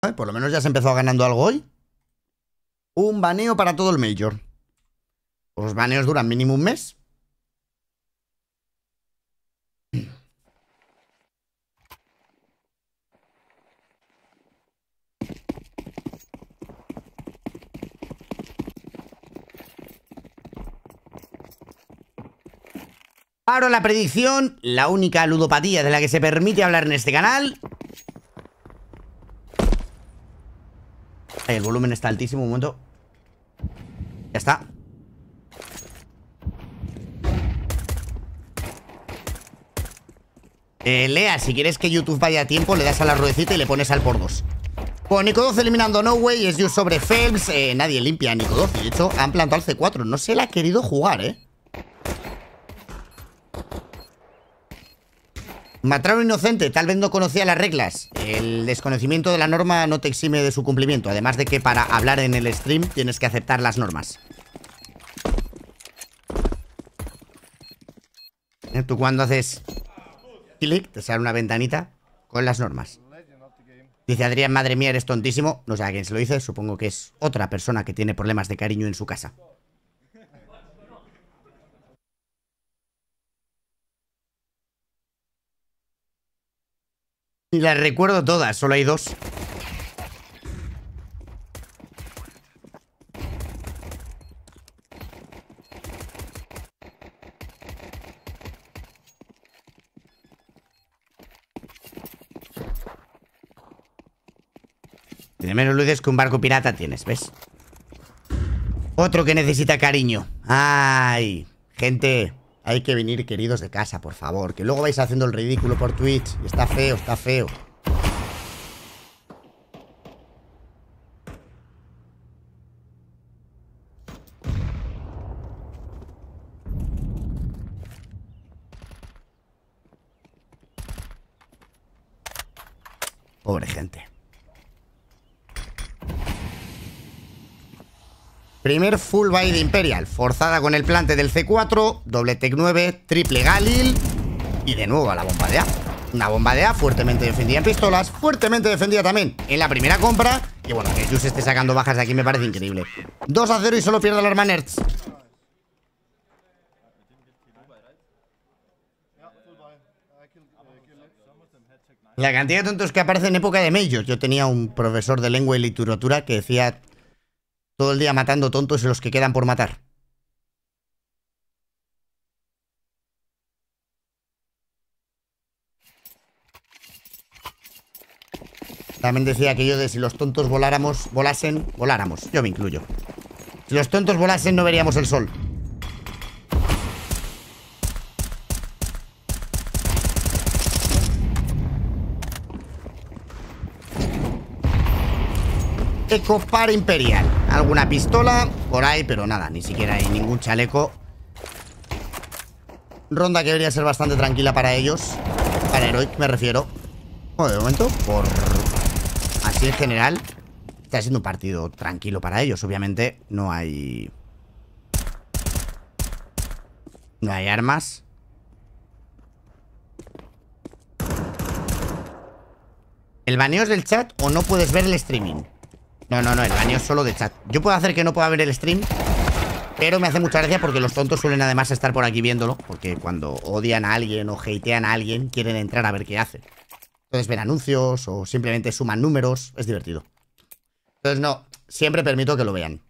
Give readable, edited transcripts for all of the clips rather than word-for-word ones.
Por lo menos ya se empezó ganando algo hoy. Un baneo para todo el Major. Los baneos duran mínimo un mes. Ahora la predicción, la única ludopatía de la que se permite hablar en este canal. El volumen está altísimo, un momento. Ya está. Lea, si quieres que YouTube vaya a tiempo, le das a la ruedecita y le pones al por 2. Con Niko 2 eliminando No Way, es Zeus sobre Phelps. Nadie limpia a Niko 2. De hecho, han plantado al C4. No se la ha querido jugar, ¿eh? Matar a un inocente, tal vez no conocía las reglas. El desconocimiento de la norma no te exime de su cumplimiento. Además de que para hablar en el stream tienes que aceptar las normas. Tú cuando haces clic te sale una ventanita con las normas. Dice Adrián, madre mía, eres tontísimo. No sé a quién se lo dice, supongo que es otra persona que tiene problemas de cariño en su casa. Ni las recuerdo todas, solo hay dos. Tiene menos luces que un barco pirata tienes, ¿ves? Otro que necesita cariño. Ay, gente... Hay que venir queridos de casa, por favor. Que luego vais haciendo el ridículo por Twitch. Y está feo, está feo. Pobre gente. Primer full buy de Imperial, forzada con el plante del C4, doble Tech 9, triple Galil y de nuevo a la bomba de A. Una bomba de A fuertemente defendida en pistolas, fuertemente defendida también en la primera compra. Y bueno, que Zeus esté sacando bajas de aquí me parece increíble. 2-0 y solo pierde el arma NertZ. La cantidad de tontos que aparece en época de Major. Yo tenía un profesor de lengua y literatura que decía... Todo el día matando tontos y los que quedan por matar. También decía que yo de si los tontos volasen. Yo me incluyo. Si los tontos volasen no veríamos el sol. Eco para Imperial. Alguna pistola por ahí, pero nada, ni siquiera hay ningún chaleco. Ronda que debería ser bastante tranquila para ellos. Para Heroic me refiero. Bueno, de momento, por... Así en general, está siendo un partido tranquilo para ellos. Obviamente no hay... No hay armas. ¿El baneo es del chat o no puedes ver el streaming? No, no, no, el baneo es solo de chat. Yo puedo hacer que no pueda ver el stream, pero me hace mucha gracia porque los tontos suelen además estar por aquí viéndolo, porque cuando odian a alguien o hatean a alguien quieren entrar a ver qué hace. Entonces ven anuncios o simplemente suman números. Es divertido. Entonces no, siempre permito que lo vean.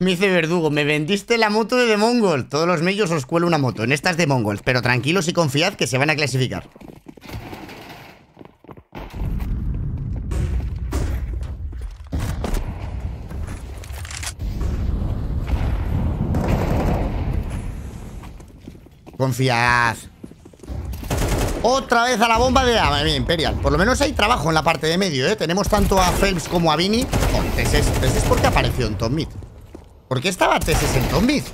Me dice Verdugo, me vendiste la moto de MongolZ. Todos los medios os cuelo una moto. En estas de MongolZ, pero tranquilos y confiad que se van a clasificar. Confiad. Otra vez a la bomba de A, Imperial. Por lo menos hay trabajo en la parte de medio, ¿eh? Tenemos tanto a Phelps como a Vini. Con TeSeS. TeSeS porque apareció en Top Mid. ¿Por qué estaba TeSeS en zombies?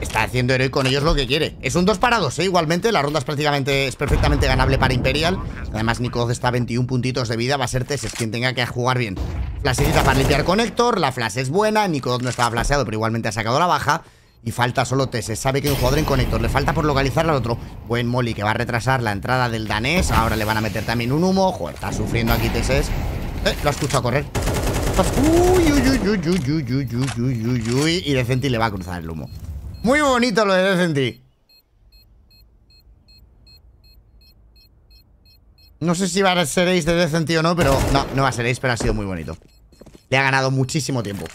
Está haciendo Heroic con ellos lo que quiere. Es un 2-2, ¿eh? Igualmente, la ronda es perfectamente ganable para Imperial. Además, Niko 2 está a 21 puntitos de vida. Va a ser TeSeS quien tenga que jugar bien. Flasecita para limpiar conector. La flash es buena. Niko 2 no estaba flaseado, pero igualmente ha sacado la baja. Y falta solo TeSeS. Sabe que hay un jugador en conector. Le falta por localizarle al otro. Buen Molly que va a retrasar la entrada del danés. Ahora le van a meter también un humo. Joder, está sufriendo aquí TeSeS. Lo ha escuchado correr. Uy, uy, uy, uy, uy, uy, uy, uy, uy, uy. Y Decenti le va a cruzar el humo. Muy bonito lo de Decenti. No sé si seréis de Decenti o no, pero... No, no va a seréis, pero ha sido muy bonito. Le ha ganado muchísimo tiempo.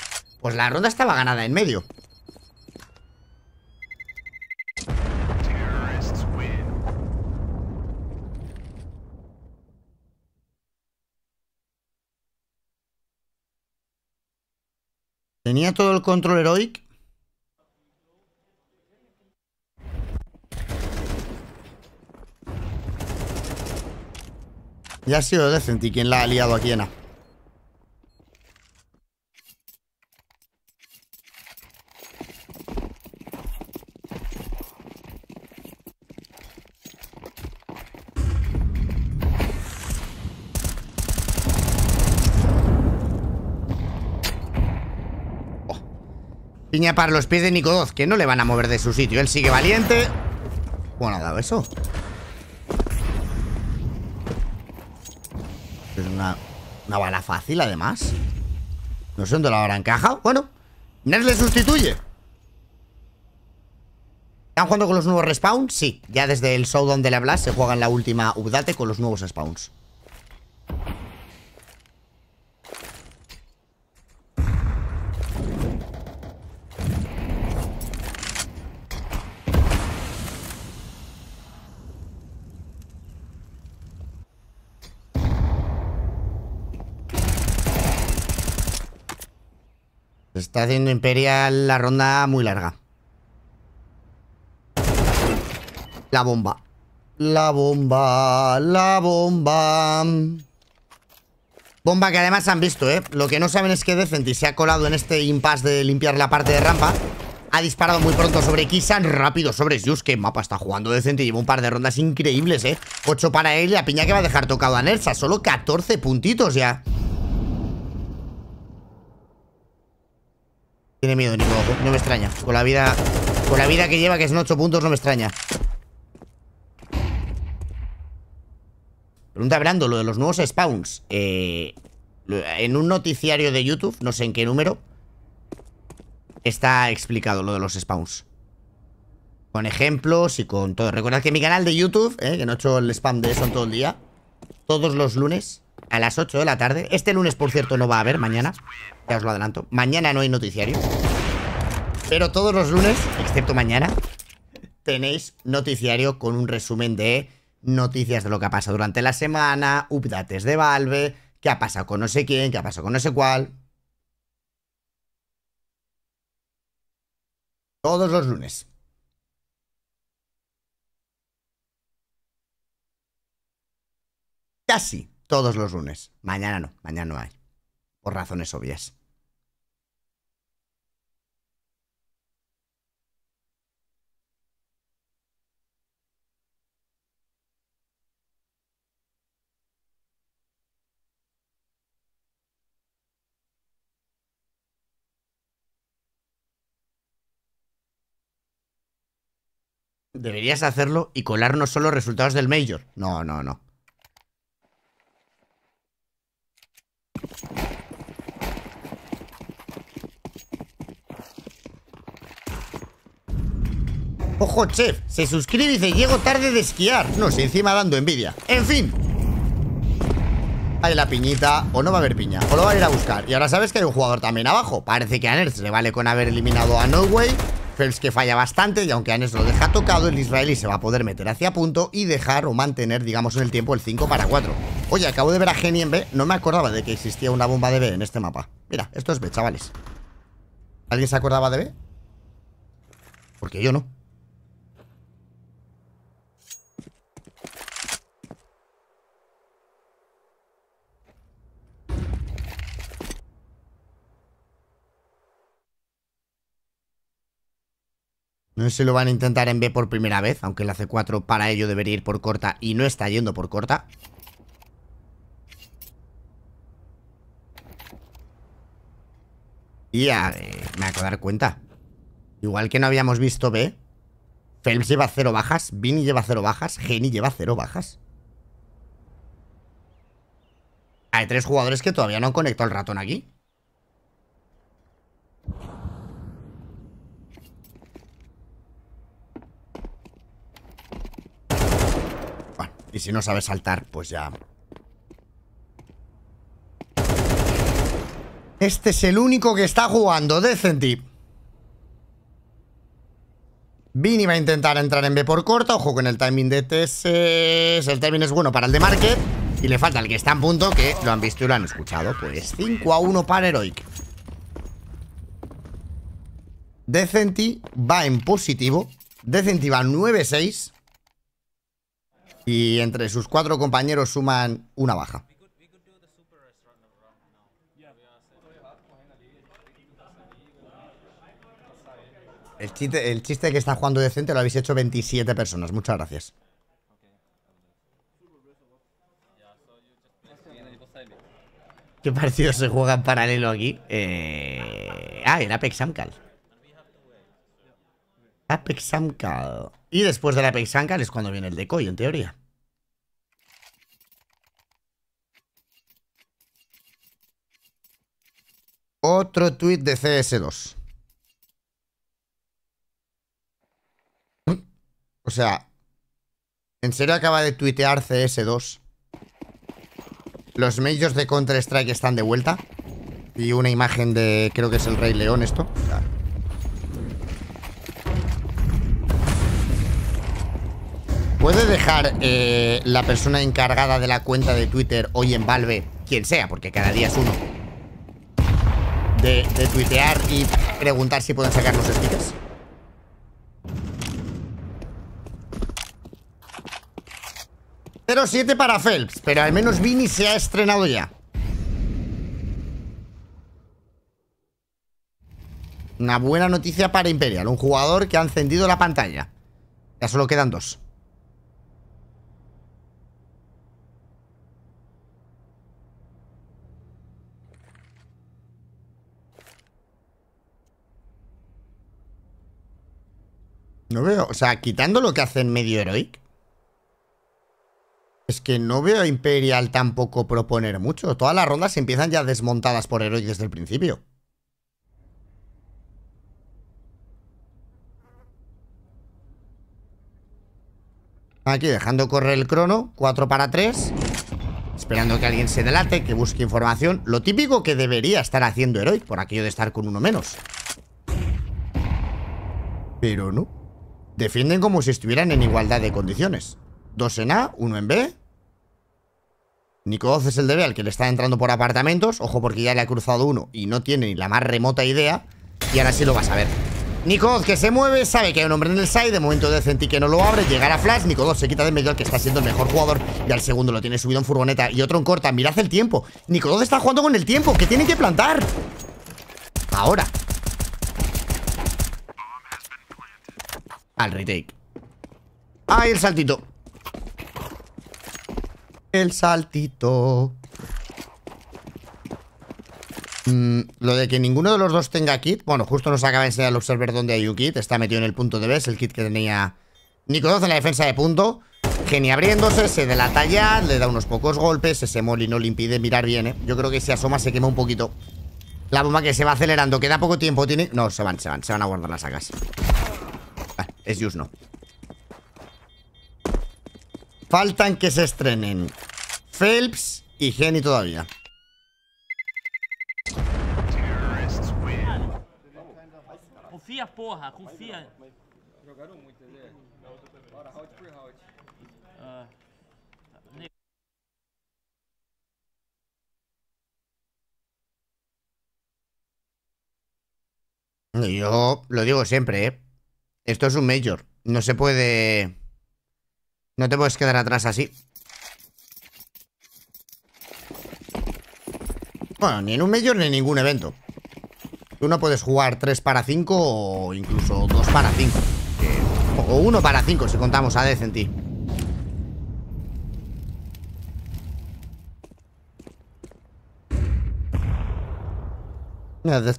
Pues la ronda estaba ganada en medio. Tenía todo el control Heroic. Ya ha sido Decenti quien la ha liado aquí en A. Oh. Piña para los pies de Niko 2, que no le van a mover de su sitio. Él sigue valiente. Bueno, ha dado eso. Es una bala fácil, además. No sé dónde la habrá encajado. Bueno, NertZ le sustituye. ¿Están jugando con los nuevos respawns? Sí, ya desde el show donde le hablas se juega en la última update con los nuevos spawns. Está haciendo Imperial la ronda muy larga. La bomba. La bomba. La bomba. Bomba que además han visto, ¿eh? Lo que no saben es que Decenti se ha colado en este impasse de limpiar la parte de rampa. Ha disparado muy pronto sobre Kisan. Rápido sobre Zeus. Qué mapa está jugando Decenti. Lleva un par de rondas increíbles, ¿eh? 8 para él. La piña que va a dejar tocado a NertZ. Solo 14 puntitos ya. Tiene miedo, Niko. No me extraña. Con la vida que lleva, que son 8 puntos, no me extraña. Pregunta Brando, lo de los nuevos spawns. En un noticiario de YouTube, no sé en qué número, está explicado lo de los spawns. Con ejemplos y con todo. Recordad que mi canal de YouTube, que no he hecho el spam de eso en todo el día, todos los lunes... A las 8 de la tarde. Este lunes, por cierto, no va a haber mañana. Ya os lo adelanto. Mañana no hay noticiario. Pero todos los lunes, excepto mañana, tenéis noticiario con un resumen de noticias de lo que ha pasado durante la semana, updates de Valve, qué ha pasado con no sé quién, qué ha pasado con no sé cuál. Todos los lunes. Casi. Todos los lunes. Mañana no hay. Por razones obvias. Deberías hacerlo y colarnos solo resultados del Major. No, no, no. Ojo, chef, se suscribe y dice: llego tarde de esquiar. No sé, encima dando envidia. En fin. Vale la piñita, o no va a haber piña, o lo van a ir a buscar. Y ahora sabes que hay un jugador también abajo. Parece que a NertZ le vale con haber eliminado a No Way. Phelps que falla bastante, y aunque a NertZ lo deja tocado, el israelí se va a poder meter hacia punto y dejar o mantener, digamos, en el tiempo el 5 para 4. Oye, acabo de ver a Geni en B. No me acordaba de que existía una bomba de B en este mapa. Mira, esto es B, chavales. ¿Alguien se acordaba de B? Porque yo no. No sé si lo van a intentar en B por primera vez, aunque la C4 para ello debería ir por corta y no está yendo por corta. Y me acabo de dar cuenta. Igual que no habíamos visto B, Phelps lleva 0 bajas, Vini lleva 0 bajas, Geni lleva 0 bajas. Hay 3 jugadores que todavía no han conectado el ratón aquí. Bueno, y si no sabes saltar, pues ya. Este es el único que está jugando Decenti. Vini va a intentar entrar en B por corta. Ojo con el timing de TeSeS. El timing es bueno para el de Market. Y le falta el que está en punto, que lo han visto y lo han escuchado. Pues 5-1 para Heroic. Decenti va en positivo. Decenti va 9-6. Y entre sus 4 compañeros suman una baja. El chiste que está jugando Decenti lo habéis hecho 27 personas. Muchas gracias. ¿Qué partidos se juega en paralelo aquí? El Apex Amkal. Apex Amkal. Y después del Apex Amkal es cuando viene el de Koi, en teoría. Otro tuit de CS2. O sea, ¿en serio acaba de tuitear CS2? Los majors de Counter-Strike están de vuelta. Y una imagen de... creo que es el Rey León esto. Claro. ¿Puede dejar la persona encargada de la cuenta de Twitter hoy en Valve, quien sea, porque cada día es uno, de tuitear y preguntar si pueden sacar los stickers? .07 para Phelps, pero al menos Vini se ha estrenado ya. Una buena noticia para Imperial, un jugador que ha encendido la pantalla. Ya solo quedan 2. No veo, o sea, quitando lo que hace en medio Heroic, es que no veo a Imperial tampoco proponer mucho. Todas las rondas empiezan ya desmontadas por Heroic desde el principio. Aquí dejando correr el crono. 4 para 3. Esperando que alguien se delate, que busque información. Lo típico que debería estar haciendo Heroic por aquello de estar con uno menos. Pero no. Defienden como si estuvieran en igualdad de condiciones. 2 en A, 1 en B. Niko 2 es el de B, al que le está entrando por apartamentos. Ojo, porque ya le ha cruzado uno y no tiene ni la más remota idea. Y ahora sí lo vas a ver. Niko 2 que se mueve, sabe que hay un hombre en el side. De momento Decenti que no lo abre, llegará Flash. Niko 2 se quita de medio al que está siendo el mejor jugador. Y al segundo lo tiene subido en furgoneta y otro en corta. Mirad el tiempo. Niko 2 está jugando con el tiempo, que tienen que plantar ahora. Al retake. Ahí el saltito. El saltito. Lo de que ninguno de los dos tenga kit. Bueno, justo nos acaba de enseñar el observer donde hay un kit. Está metido en el punto de B. Es el kit que tenía Niko 2 en la defensa de punto. Geni abriéndose, se delata ya. Le da unos pocos golpes. Ese Molly no le impide mirar bien, ¿eh? Yo creo que si asoma se quema un poquito. La bomba que se va acelerando. Queda poco tiempo. Tiene. No, se van a guardar las sacas. Vale, es Zeus, no. Faltan que se estrenen Phelps y Geni todavía. Confía, porra, confía. Yo lo digo siempre, ¿eh? Esto es un major. No se puede... No te puedes quedar atrás así. Bueno, ni en un major ni en ningún evento. Tú no puedes jugar 3 para 5 o incluso 2 para 5. O 1 para 5 si contamos a Decenti.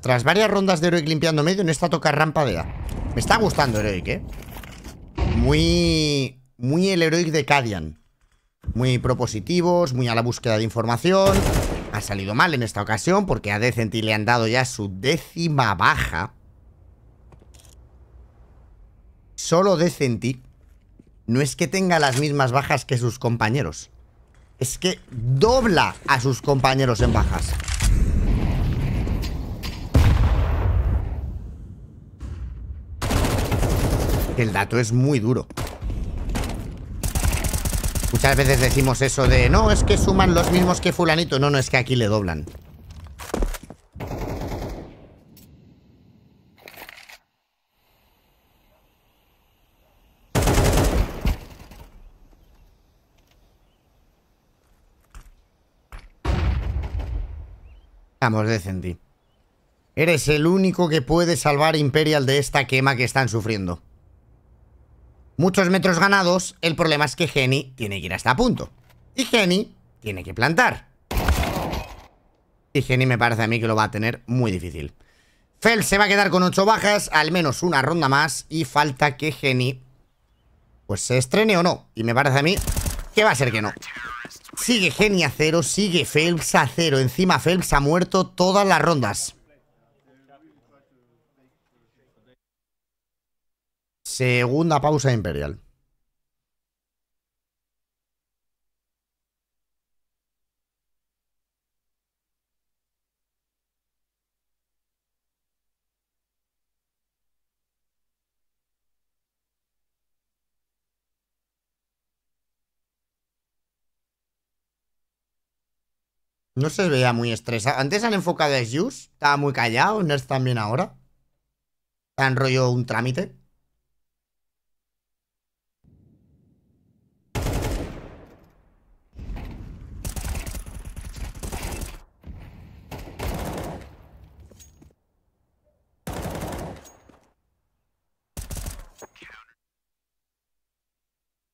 Tras varias rondas de Heroic limpiando medio, en esta toca rampa de A. Me está gustando Heroic, ¿eh? Muy el Heroic de Cadian. Muy propositivos, muy a la búsqueda de información. Ha salido mal en esta ocasión porque a Decenti le han dado ya su 10ª baja. Solo Decenti no es que tenga las mismas bajas que sus compañeros, es que dobla a sus compañeros en bajas. El dato es muy duro. Muchas veces decimos eso de no, es que suman los mismos que fulanito. No, no, es que aquí le doblan. Vamos, Decenti. Eres el único que puede salvar Imperial de esta quema que están sufriendo. Muchos metros ganados, el problema es que Geni tiene que ir hasta punto. Y Geni tiene que plantar. Y Geni me parece a mí que lo va a tener muy difícil. Phelps se va a quedar con 8 bajas, al menos una ronda más. Y falta que Geni pues se estrene o no. Y me parece a mí que va a ser que no. Sigue Geni a 0, sigue Phelps a 0. Encima Phelps ha muerto todas las rondas. Segunda pausa Imperial. No se veía muy estresado. Antes han enfocado a Zeus. Estaba muy callado. NertZ también ahora. Han rollo un trámite.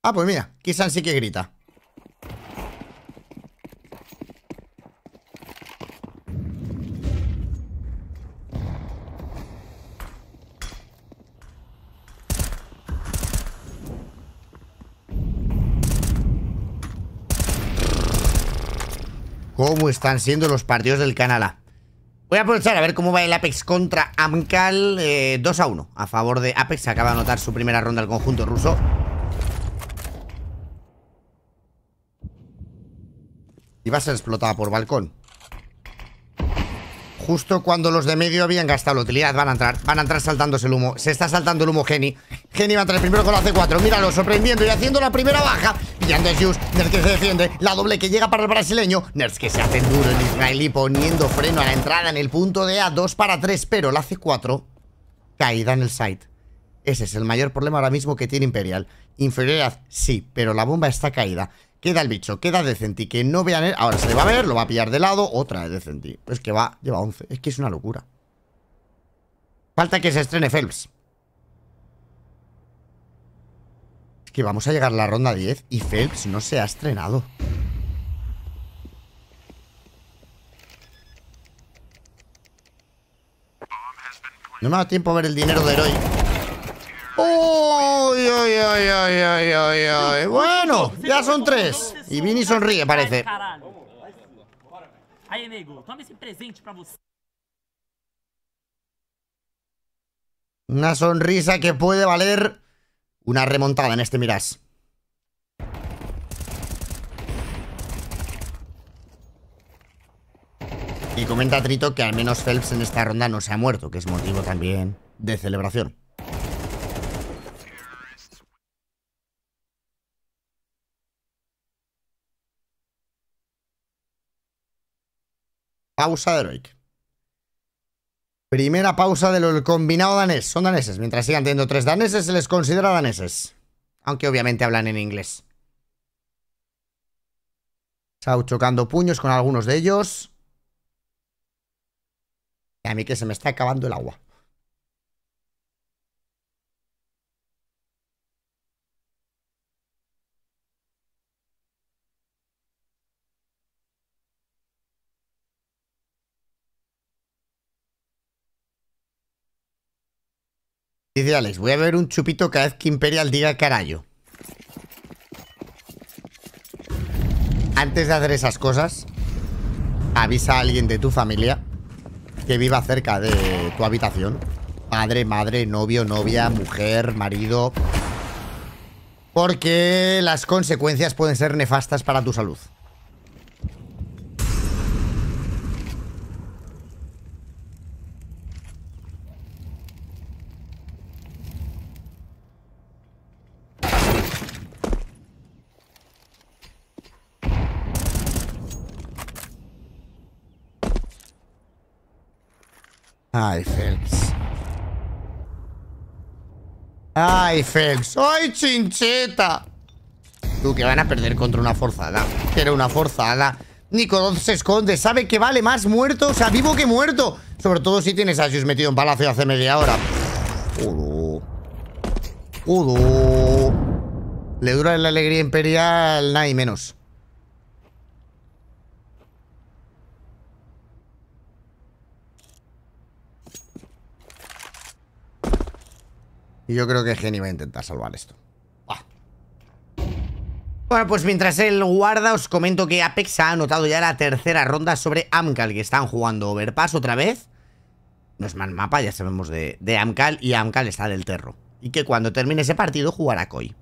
Ah, pues mira, Kisan sí que grita. ¿Cómo están siendo los partidos del canal A? Voy a aprovechar a ver cómo va el Apex contra Amkal. 2-1 a favor de Apex. Acaba de anotar su primera ronda el conjunto ruso. Iba a ser explotada por balcón. Justo cuando los de medio habían gastado la utilidad. Van a entrar saltándose el humo. Se está saltando el humo Geni. Geni va a entrar primero con la C4. Míralo, sorprendiendo y haciendo la primera baja. Pillando a Zeus. NertZ que se defiende. La doble que llega para el brasileño. NertZ que se hace duro el israelí poniendo freno a la entrada en el punto de A. 2-3, pero la C4 caída en el site. Ese es el mayor problema ahora mismo que tiene Imperial. Inferioridad, sí, pero la bomba está caída. Queda el bicho, queda Decenti, que no vean él. Ahora se le va a ver, lo va a pillar de lado. Otra de Decenti, es que va, lleva 11. Es que es una locura. Falta que se estrene Phelps. Es que vamos a llegar a la ronda 10 y Phelps no se ha estrenado. No me ha dado tiempo a ver el dinero de Heroi. ¡Uy, uy, uy, uy, uy, uy, uy! Bueno, ya son 3. Y Vini sonríe, parece. Una sonrisa que puede valer una remontada en este Mirage. Y comenta Trito que al menos Phelps en esta ronda no se ha muerto, que es motivo también de celebración. Pausa de Heroic. Primera pausa del combinado danés. Son daneses. Mientras sigan teniendo 3 daneses, se les considera daneses. Aunque obviamente hablan en inglés. Sau chocando puños con algunos de ellos. Y a mí que se me está acabando el agua. Dice Alex, voy a beber un chupito cada vez que Imperial diga carajo. Antes de hacer esas cosas, avisa a alguien de tu familia que viva cerca de tu habitación. Padre, madre, novio, novia, mujer, marido. Porque las consecuencias pueden ser nefastas para tu salud. Ay, Phelps. Ay, Phelps. Ay, chincheta. Tú, que van a perder contra una forzada. Era una forzada. Niko 2 se esconde. Sabe que vale más muerto, o sea, vivo que muerto. Sobre todo si tienes a Zeus metido en palacio hace media hora. Le dura la alegría imperial nada y menos. Y yo creo que Geni va a intentar salvar esto. ¡Ah! Bueno, pues mientras él guarda, os comento que Apex ha anotado ya la tercera ronda sobre Amkal, que están jugando Overpass otra vez. No es mal mapa, ya sabemos de Amkal, y Amkal está del terro. Y que cuando termine ese partido jugará Koi.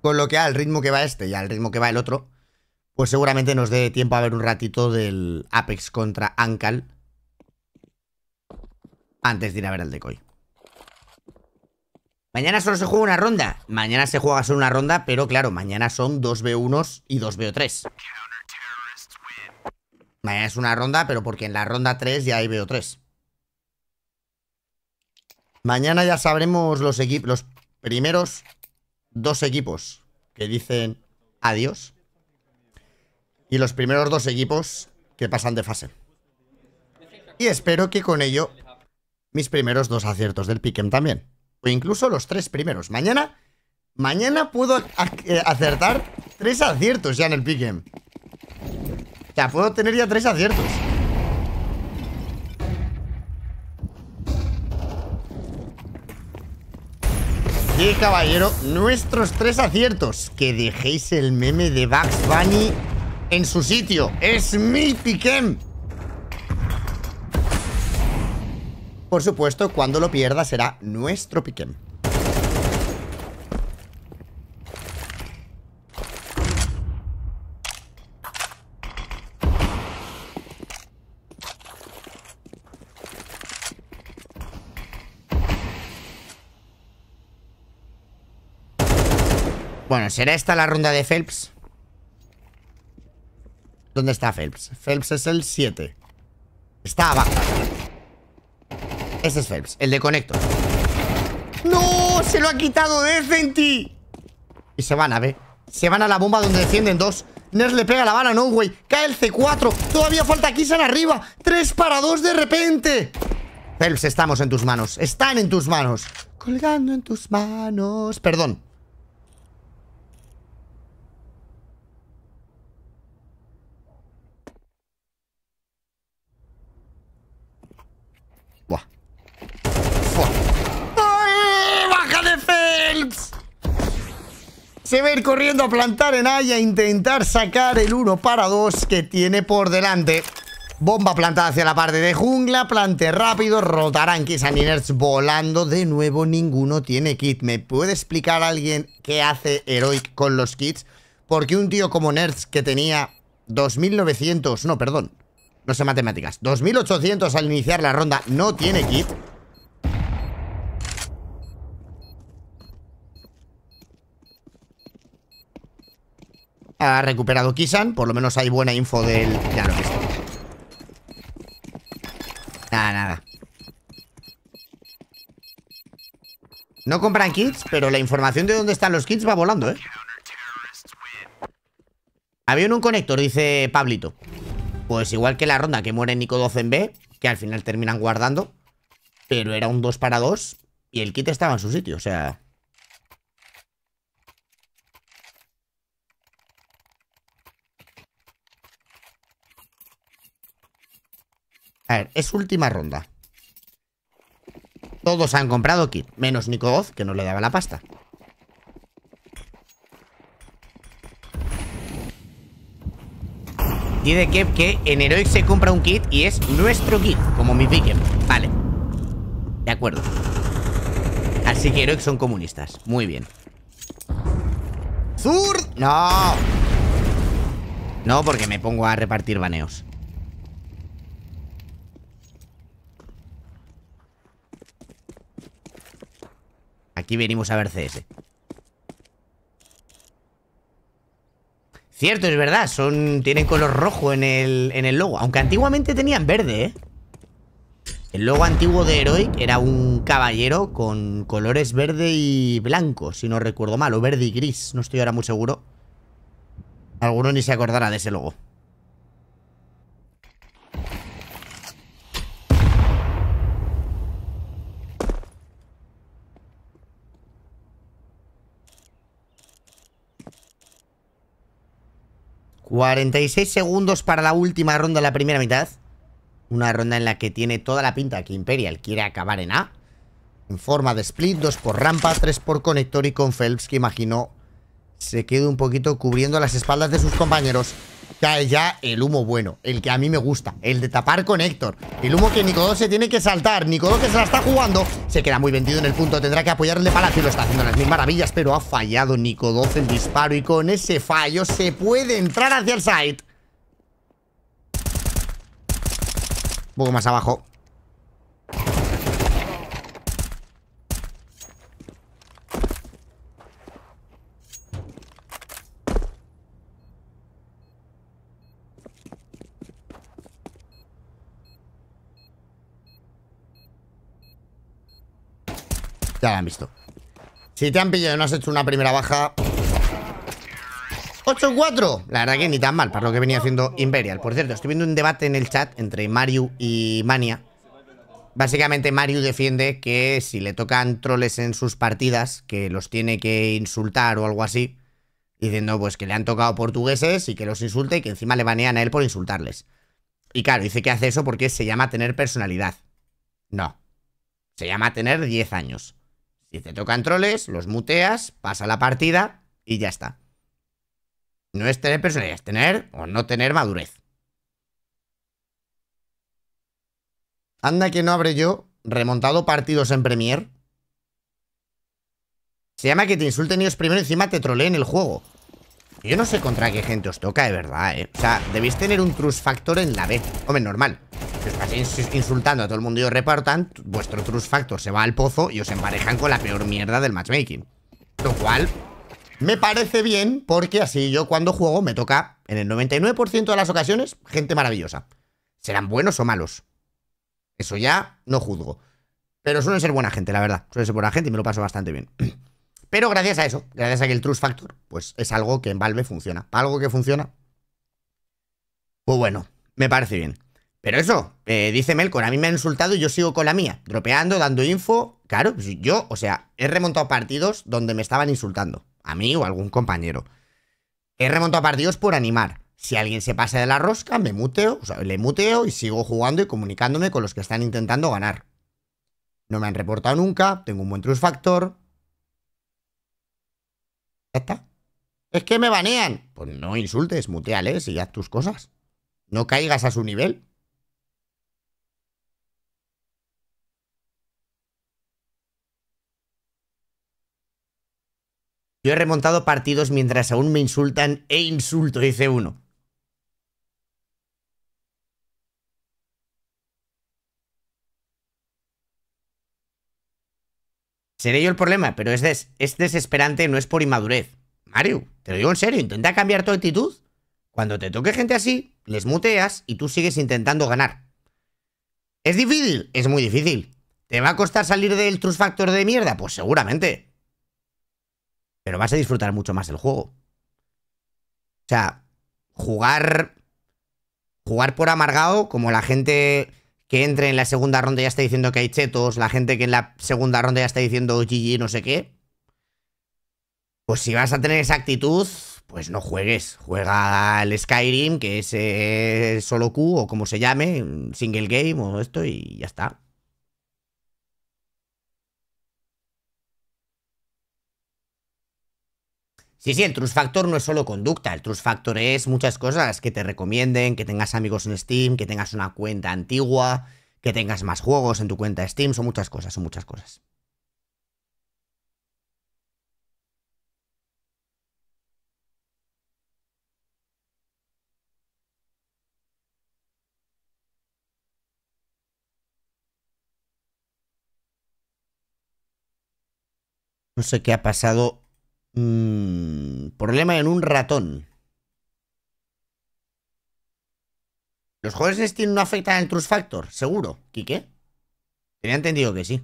Con lo que al ritmo que va este y al ritmo que va el otro, pues seguramente nos dé tiempo a ver un ratito del Apex contra Amkal antes de ir a ver el decoy. Mañana solo se juega una ronda. Mañana se juega solo una ronda, pero claro, mañana son 2v1 y 2v3. Mañana es una ronda, pero porque en la ronda 3 ya hay v3. Mañana ya sabremos los primeros dos equipos que dicen adiós y los primeros dos equipos que pasan de fase. Y espero que con ello mis primeros dos aciertos del pick'em también. O incluso los tres primeros. Mañana puedo acertar tres aciertos ya en el pick'em. O sea, puedo tener ya tres aciertos. Sí, caballero, nuestros tres aciertos. Que dejéis el meme de Bugs Bunny en su sitio. Es mi pick'em. Por supuesto, cuando lo pierda será nuestro pick'em. Bueno, ¿será esta la ronda de Phelps? ¿Dónde está Phelps? Phelps es el 7. Está abajo. Ese es Phelps, el de Connector. ¡No! ¡Se lo ha quitado Decenti! Y se van a ver. Se van a la bomba donde defienden dos. Ners le pega la bala, no, güey. Cae el C4. Todavía falta Kisan arriba. 3 para 2 de repente. Phelps, estamos en tus manos. Están en tus manos. Colgando en tus manos. Perdón. Se va a ir corriendo a plantar en A y a intentar sacar el 1 para 2 que tiene por delante. Bomba plantada hacia la parte de jungla. Plante rápido. Rotarán Kisan y NertZ volando. De nuevo, ninguno tiene kit. ¿Me puede explicar alguien qué hace Heroic con los kits? Porque un tío como NertZ que tenía 2.900... No, perdón. No sé matemáticas. 2.800 al iniciar la ronda no tiene kit. Ha recuperado Kisan, por lo menos hay buena info del... Ya lo he visto. Nada. No compran kits, pero la información de dónde están los kits va volando, ¿eh? Avión un conector, dice Pablito. Pues igual que la ronda que muere Niko 2 en B, que al final terminan guardando, pero era un 2 para 2 y el kit estaba en su sitio, o sea... A ver, es última ronda. Todos han comprado kit, menos Niko 2, que no le daba la pasta. Dice que en Heroic se compra un kit y es nuestro kit, como mi pique. Vale. De acuerdo. Así que Heroic son comunistas. Muy bien. ¡Zur! ¡No! No, porque me pongo a repartir baneos. Aquí venimos a ver CS. Cierto, es verdad, tienen color rojo en el logo. Aunque antiguamente tenían verde, ¿eh? El logo antiguo de Heroic era un caballero con colores verde y blanco, si no recuerdo mal, o verde y gris. No estoy ahora muy seguro. Alguno ni se acordará de ese logo. ...46 segundos para la última ronda de la primera mitad. Una ronda en la que tiene toda la pinta que Imperial quiere acabar en A. En forma de split, 2 por rampa, 3 por conector y con Phelps, que imagino se quede un poquito cubriendo las espaldas de sus compañeros. Cae ya el humo bueno, el que a mí me gusta, el de tapar conector. El humo que Niko 2 se tiene que saltar. Niko 2 que se la está jugando, se queda muy vendido en el punto. Tendrá que apoyar el de Palacio, lo está haciendo las mil maravillas, pero ha fallado Niko 2 el disparo. Y con ese fallo se puede entrar hacia el site. Un poco más abajo. Ya la han visto. Si te han pillado y no has hecho una primera baja, 8-4. La verdad que ni tan mal para lo que venía haciendo Imperial. Por cierto, estoy viendo un debate en el chat entre Mario y Mania. Básicamente Mario defiende que si le tocan troles en sus partidas, que los tiene que insultar o algo así, diciendo pues que le han tocado portugueses y que los insulte, y que encima le banean a él por insultarles. Y claro, dice que hace eso porque se llama tener personalidad. No, se llama tener 10 años. Si te tocan troles, los muteas, pasa la partida y ya está. No es tener personalidad, es tener o no tener madurez. Anda que no habré yo remontado partidos en Premier. Se llama que te insulten ellos primero y encima te troleen el juego. Yo no sé contra qué gente os toca, de verdad, O sea, debéis tener un trust factor en la B. Hombre, normal. Si os pasáis insultando a todo el mundo y os reportan, vuestro trust factor se va al pozo y os emparejan con la peor mierda del matchmaking. Lo cual me parece bien, porque así yo cuando juego me toca, en el 99% de las ocasiones, gente maravillosa. Serán buenos o malos, eso ya no juzgo, pero suelen ser buena gente, la verdad. Suelen ser buena gente y me lo paso bastante bien. Pero gracias a eso, gracias a que el trust factor, pues es algo que en Valve funciona. Para algo que funciona, pues bueno, me parece bien. Pero eso, dice Melkor, a mí me han insultado y yo sigo con la mía, dropeando, dando info. Claro, pues yo, o sea, he remontado partidos donde me estaban insultando, a mí o a algún compañero. He remontado partidos por animar. Si alguien se pasa de la rosca, me muteo, o sea, le muteo y sigo jugando y comunicándome con los que están intentando ganar. No me han reportado nunca, tengo un buen trust factor. Ya está. Es que me banean. Pues no insultes, muteales y haz tus cosas. No caigas a su nivel. Yo he remontado partidos mientras aún me insultan e insulto, dice uno. Seré yo el problema, pero es desesperante, no es por inmadurez. Mario, te lo digo en serio, intenta cambiar tu actitud. Cuando te toque gente así, les muteas y tú sigues intentando ganar. ¿Es difícil? Es muy difícil. ¿Te va a costar salir del trust factor de mierda? Pues seguramente. Pero vas a disfrutar mucho más el juego. O sea, jugar por amargado, como la gente que entre en la segunda ronda ya está diciendo que hay chetos, la gente que en la segunda ronda ya está diciendo GG no sé qué. Pues si vas a tener esa actitud, pues no juegues. Juega al Skyrim, que es solo Q o como se llame, single game o esto y ya está. Sí, el Trust Factor no es solo conducta, el Trust Factor es muchas cosas, que te recomienden, que tengas amigos en Steam, que tengas una cuenta antigua, que tengas más juegos en tu cuenta de Steam, son muchas cosas, son muchas cosas. No sé qué ha pasado. Problema en un ratón. ¿Los juegos de Steam no afectan al Trust Factor? Seguro, Quique. Tenía entendido que sí.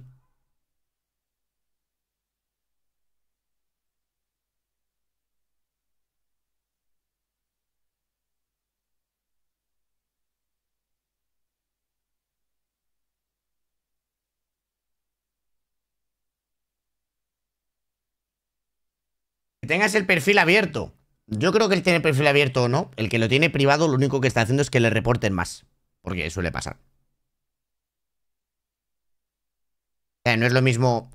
Tengas el perfil abierto. Yo creo que él tiene el perfil abierto o no. El que lo tiene privado, lo único que está haciendo es que le reporten más. Porque suele pasar. O sea, no es lo mismo.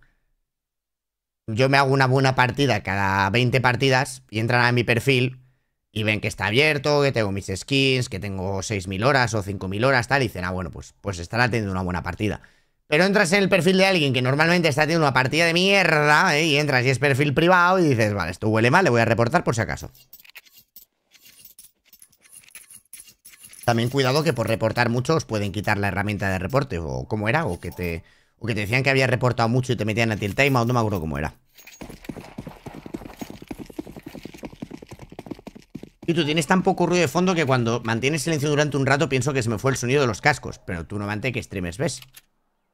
Yo me hago una buena partida cada 20 partidas y entran a mi perfil y ven que está abierto, que tengo mis skins, que tengo 6.000 horas o 5.000 horas, tal. Y dicen, ah, bueno, pues estará teniendo una buena partida. Pero entras en el perfil de alguien que normalmente está teniendo una partida de mierda, y entras y es perfil privado y dices, vale, esto huele mal, le voy a reportar por si acaso. También cuidado que por reportar mucho os pueden quitar la herramienta de reporte, o cómo era, o que te decían que habías reportado mucho y te metían a ti el timeout, no me acuerdo cómo era. Y tú tienes tan poco ruido de fondo que cuando mantienes silencio durante un rato pienso que se me fue el sonido de los cascos, pero tú no mantén que streamers ves.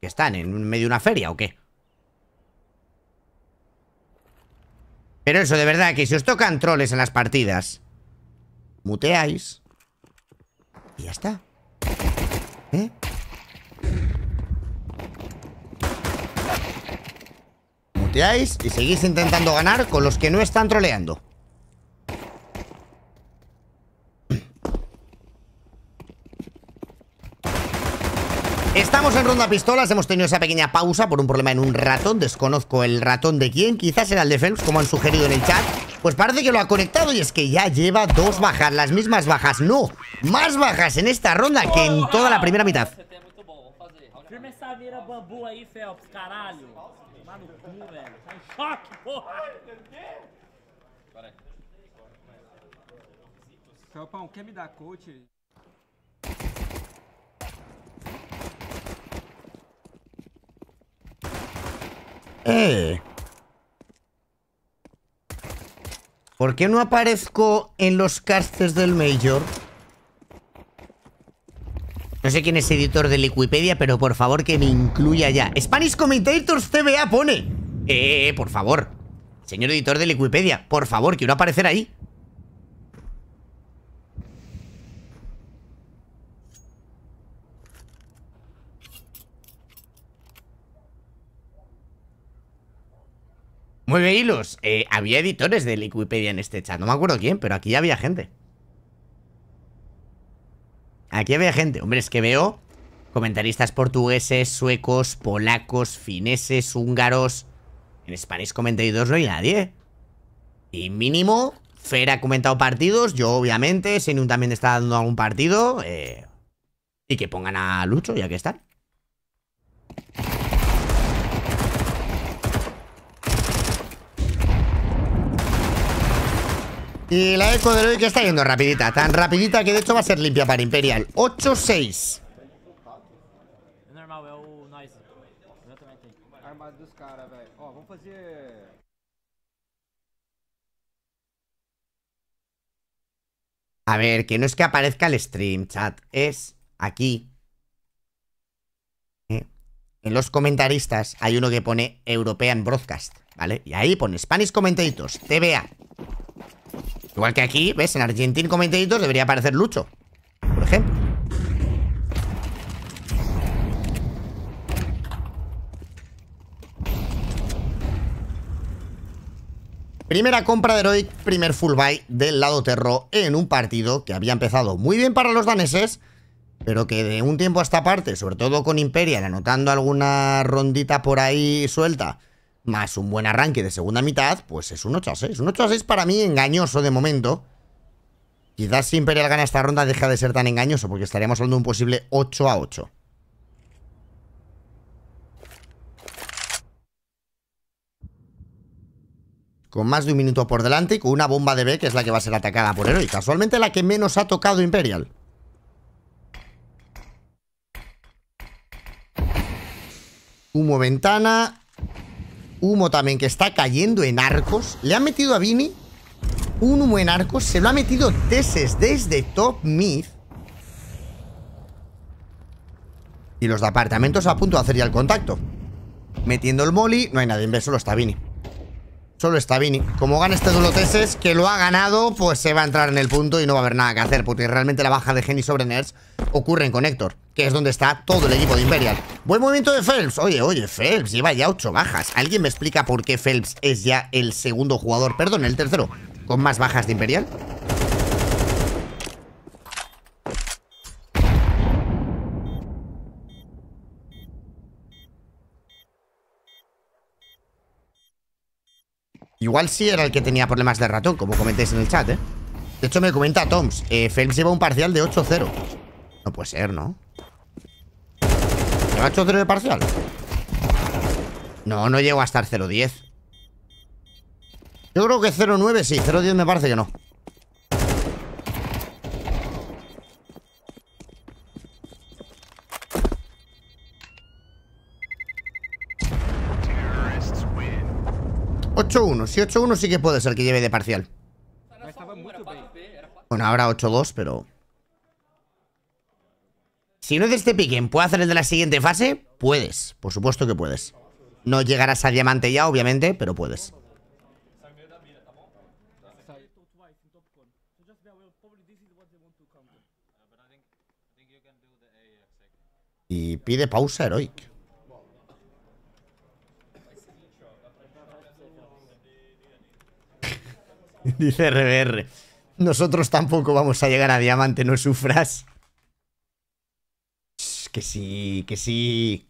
¿Que están en medio de una feria o qué? Pero eso, de verdad, que si os tocan troles en las partidas, muteáis y ya está. ¿Eh? Muteáis y seguís intentando ganar con los que no están troleando. Estamos en ronda pistolas, hemos tenido esa pequeña pausa por un problema en un ratón, desconozco el ratón de quién, quizás era el de Phelps, como han sugerido en el chat. Pues parece que lo ha conectado y es que ya lleva 2 bajas, las mismas bajas, no, más bajas en esta ronda que en toda la primera mitad. ¿Por qué no aparezco en los castes del Major? No sé quién es editor de Liquipedia, pero por favor que me incluya ya. Spanish Commentators TVA pone. Por favor. Señor editor de Liquipedia, por favor, quiero aparecer ahí. Mueve hilos. Había editores de Liquipedia en este chat. No me acuerdo quién, pero aquí había gente. Aquí había gente. Hombre, es que veo comentaristas portugueses, suecos, polacos, fineses, húngaros. En Spanish Commentators no hay nadie. Y mínimo, Fer ha comentado partidos. Yo, obviamente. Senun también está dando algún partido. Y que pongan a Lucho, ya que están. Y la eco de hoy que está yendo rapidita. Tan rapidita que de hecho va a ser limpia para Imperial. 8-6. A ver, que no es que aparezca el stream, chat. Es aquí. En los comentaristas hay uno que pone European Broadcast, ¿vale? Y ahí pone Spanish Commentators, TVA. Igual que aquí, ¿ves? En Argentina Comentarios debería aparecer Lucho, por ejemplo. Primera compra de Heroic, primer full buy del lado terro en un partido que había empezado muy bien para los daneses, pero que de un tiempo a esta parte, sobre todo con Imperial, anotando alguna rondita por ahí suelta, más un buen arranque de segunda mitad, pues es un 8-6. Un 8-6 para mí engañoso de momento. Quizás si Imperial gana esta ronda deja de ser tan engañoso, porque estaríamos hablando de un posible 8-8. Con más de un minuto por delante y con una bomba de B, que es la que va a ser atacada por Heroic. Casualmente la que menos ha tocado Imperial. Humo ventana. Humo también que está cayendo en arcos. Le han metido a Vini un humo en arcos. Se lo ha metido TeSeS desde top mid. Y los departamentos a punto de hacer ya el contacto. Metiendo el molly. No hay nadie en B, solo está Vini. Solo está Vini. Como gana este duelo TeSeS, que lo ha ganado, pues se va a entrar en el punto y no va a haber nada que hacer, porque realmente la baja de Geni sobre NertZ ocurre en Connector, que es donde está todo el equipo de Imperial. Buen movimiento de Phelps. Oye, Phelps lleva ya 8 bajas. ¿Alguien me explica por qué Phelps es ya el segundo jugador, perdón, el tercero, con más bajas de Imperial? Igual sí era el que tenía problemas de ratón, como comentáis en el chat, ¿eh? De hecho, me comenta Toms, Phelps lleva un parcial de 8-0. No puede ser, ¿no? ¿Lleva 8-0 de parcial? No, no llego a estar 0-10. Yo creo que 0-9 sí, 0-10 me parece que no. Si 8-1 sí que puede ser que lleve de parcial. Bueno, ahora 8-2, pero... Si no es de este piquen, ¿puedo hacer el de la siguiente fase? Puedes, por supuesto que puedes. No llegarás a diamante ya, obviamente, pero puedes. Y pide pausa Heroic. Dice RBR, nosotros tampoco vamos a llegar a diamante, no sufras. Que sí, que sí.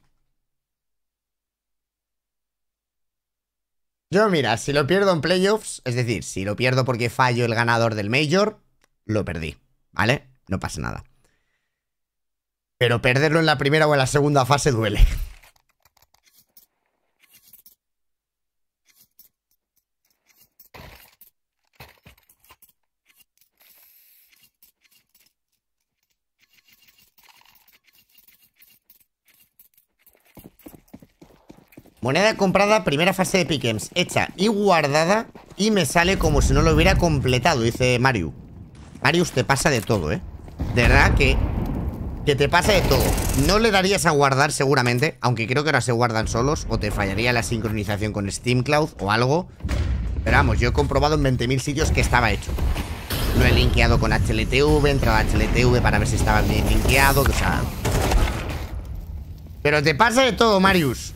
Yo mira, si lo pierdo en playoffs, es decir, si lo pierdo porque fallo el ganador del Major, lo perdí, ¿vale? No pasa nada. Pero perderlo en la primera o en la segunda fase duele. Moneda comprada, primera fase de Pickems, hecha y guardada, y me sale como si no lo hubiera completado, dice Mario. Marius, te pasa de todo, ¿eh? De verdad que te pasa de todo. No le darías a guardar seguramente, aunque creo que ahora se guardan solos, o te fallaría la sincronización con Steam Cloud o algo. Pero vamos, yo he comprobado en 20.000 sitios que estaba hecho. Lo he linkeado con HLTV, he entrado a HLTV para ver si estaba bien linkeado, o sea... Pero te pasa de todo, Marius.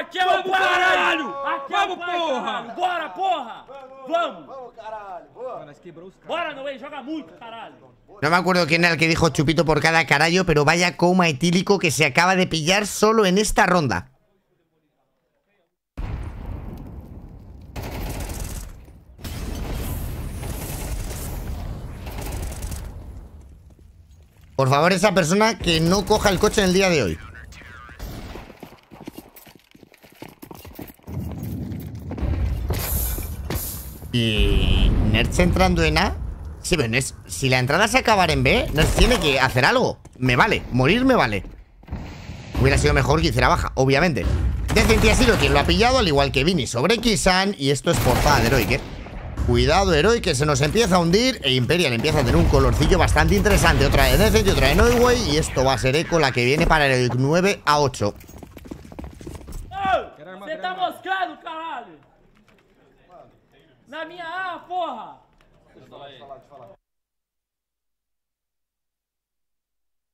Aquela caralho! Aquela porra! Bora, porra! Vamos! Vamos, caralho! Bora, Noé, joga muito, caralho! No me acuerdo quién era el que dijo chupito por cada carallo, pero vaya coma etílico que se acaba de pillar solo en esta ronda. Por favor, esa persona que no coja el coche en el día de hoy. Y NertZ entrando en A. Sí, pero NertZ, si la entrada se acabara en B, NertZ tiene que hacer algo. Me vale, morir me vale. Hubiera sido mejor que hiciera baja, obviamente. Decenti ha sido quien lo ha pillado, al igual que Vini sobre Kisan. Y esto es portada de Heroic, ¿eh? Cuidado, Heroic, que se nos empieza a hundir. E Imperial empieza a tener un colorcillo bastante interesante. Otra de Decenti, otra de Norway. Y esto va a ser eco la que viene para Heroic, 9-8. ¡Oh! ¡Se está moscado, carajo! ¡Na mía A, porra!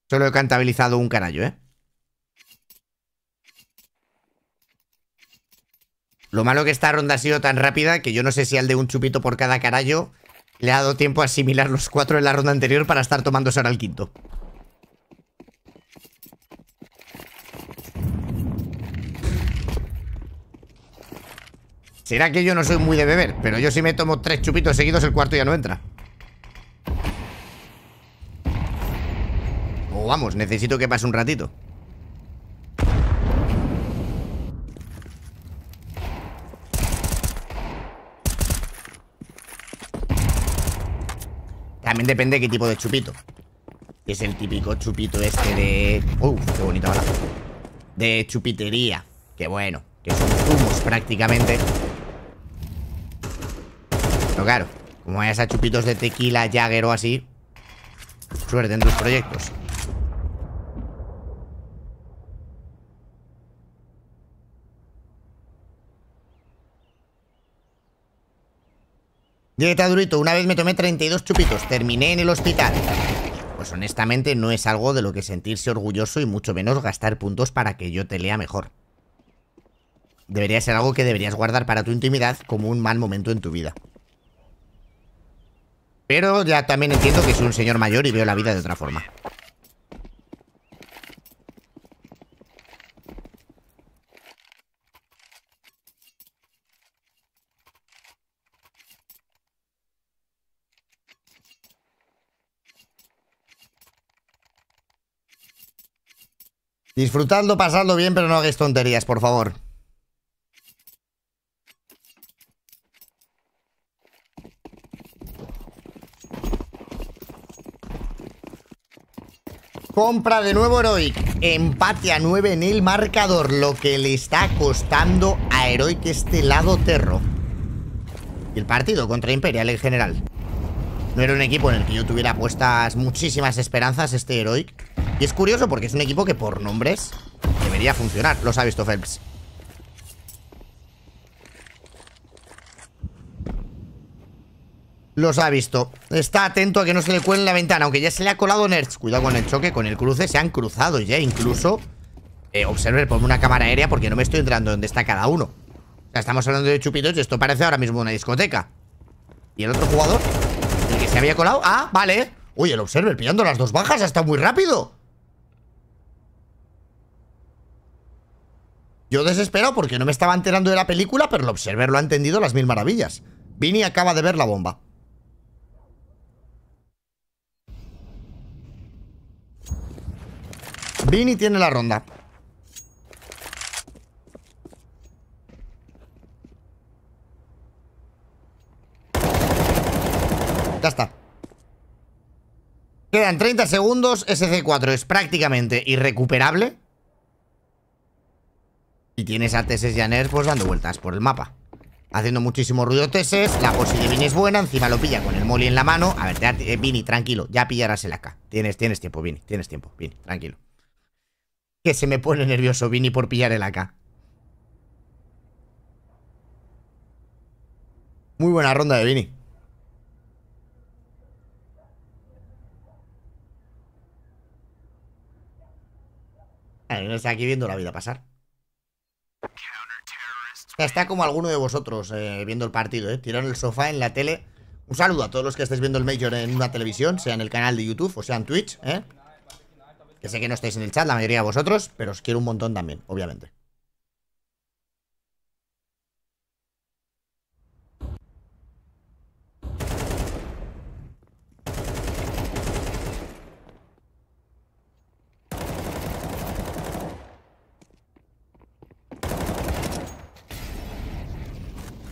Solo he cantabilizado un carallo, ¿eh? Lo malo que esta ronda ha sido tan rápida que yo no sé si al de un chupito por cada carallo le ha dado tiempo a asimilar los 4 en la ronda anterior para estar tomándose ahora el 5º. Será que yo no soy muy de beber, pero yo si me tomo 3 chupitos seguidos el 4º ya no entra. O vamos, necesito que pase un ratito. También depende de qué tipo de chupito. Es el típico chupito este de... ¡Uf! ¡Qué bonito balazo! De chupitería. ¡Qué bueno! Que son zumos prácticamente. Pero claro, como vayas a chupitos de tequila, Jäger o así, suerte en tus proyectos. Dieta durito, una vez me tomé 32 chupitos, terminé en el hospital. Pues honestamente no es algo de lo que sentirse orgulloso y mucho menos gastar puntos para que yo te lea mejor. Debería ser algo que deberías guardar para tu intimidad como un mal momento en tu vida. Pero ya también entiendo que soy un señor mayor y veo la vida de otra forma. Disfrutadlo, pasadlo bien, pero no hagáis tonterías, por favor. Compra de nuevo Heroic. Empate a 9 en el marcador, lo que le está costando a Heroic este lado terro. Y el partido contra Imperial en general. No era un equipo en el que yo tuviera puestas muchísimas esperanzas, este Heroic. Y es curioso porque es un equipo que por nombres debería funcionar, los ha visto Phelps. Los ha visto. Está atento a que no se le cuele en la ventana, aunque ya se le ha colado NertZ. Cuidado con el choque, con el cruce. Se han cruzado ya incluso. Observer, ponme una cámara aérea porque no me estoy entrando donde está cada uno. O sea, estamos hablando de chupitos y esto parece ahora mismo una discoteca. ¿Y el otro jugador? ¿El que se había colado? Ah, vale. Uy, el Observer pillando las 2 bajas. Ha estado muy rápido. Yo desesperado porque no me estaba enterando de la película, pero el Observer lo ha entendido las mil maravillas. Vini acaba de ver la bomba. Vini tiene la ronda. Ya está. Quedan 30 segundos. SC4 es prácticamente irrecuperable. Y tienes a TeSeS y a NertZ pues dando vueltas por el mapa, haciendo muchísimo ruido TeSeS. La posi de Vini es buena. Encima lo pilla con el molly en la mano. A ver, Vini, tranquilo. Ya pillarás el AK. Tienes tiempo, Vini. Tienes tiempo, Vini. Tranquilo. Que se me pone nervioso Vini por pillar el AK. Muy buena ronda de Vini. Está aquí viendo la vida pasar. Está como alguno de vosotros viendo el partido, tirado en el sofá, en la tele. Un saludo a todos los que estáis viendo el Major en una televisión, sea en el canal de YouTube o sea en Twitch, que sé que no estáis en el chat, la mayoría de vosotros, pero os quiero un montón también, obviamente.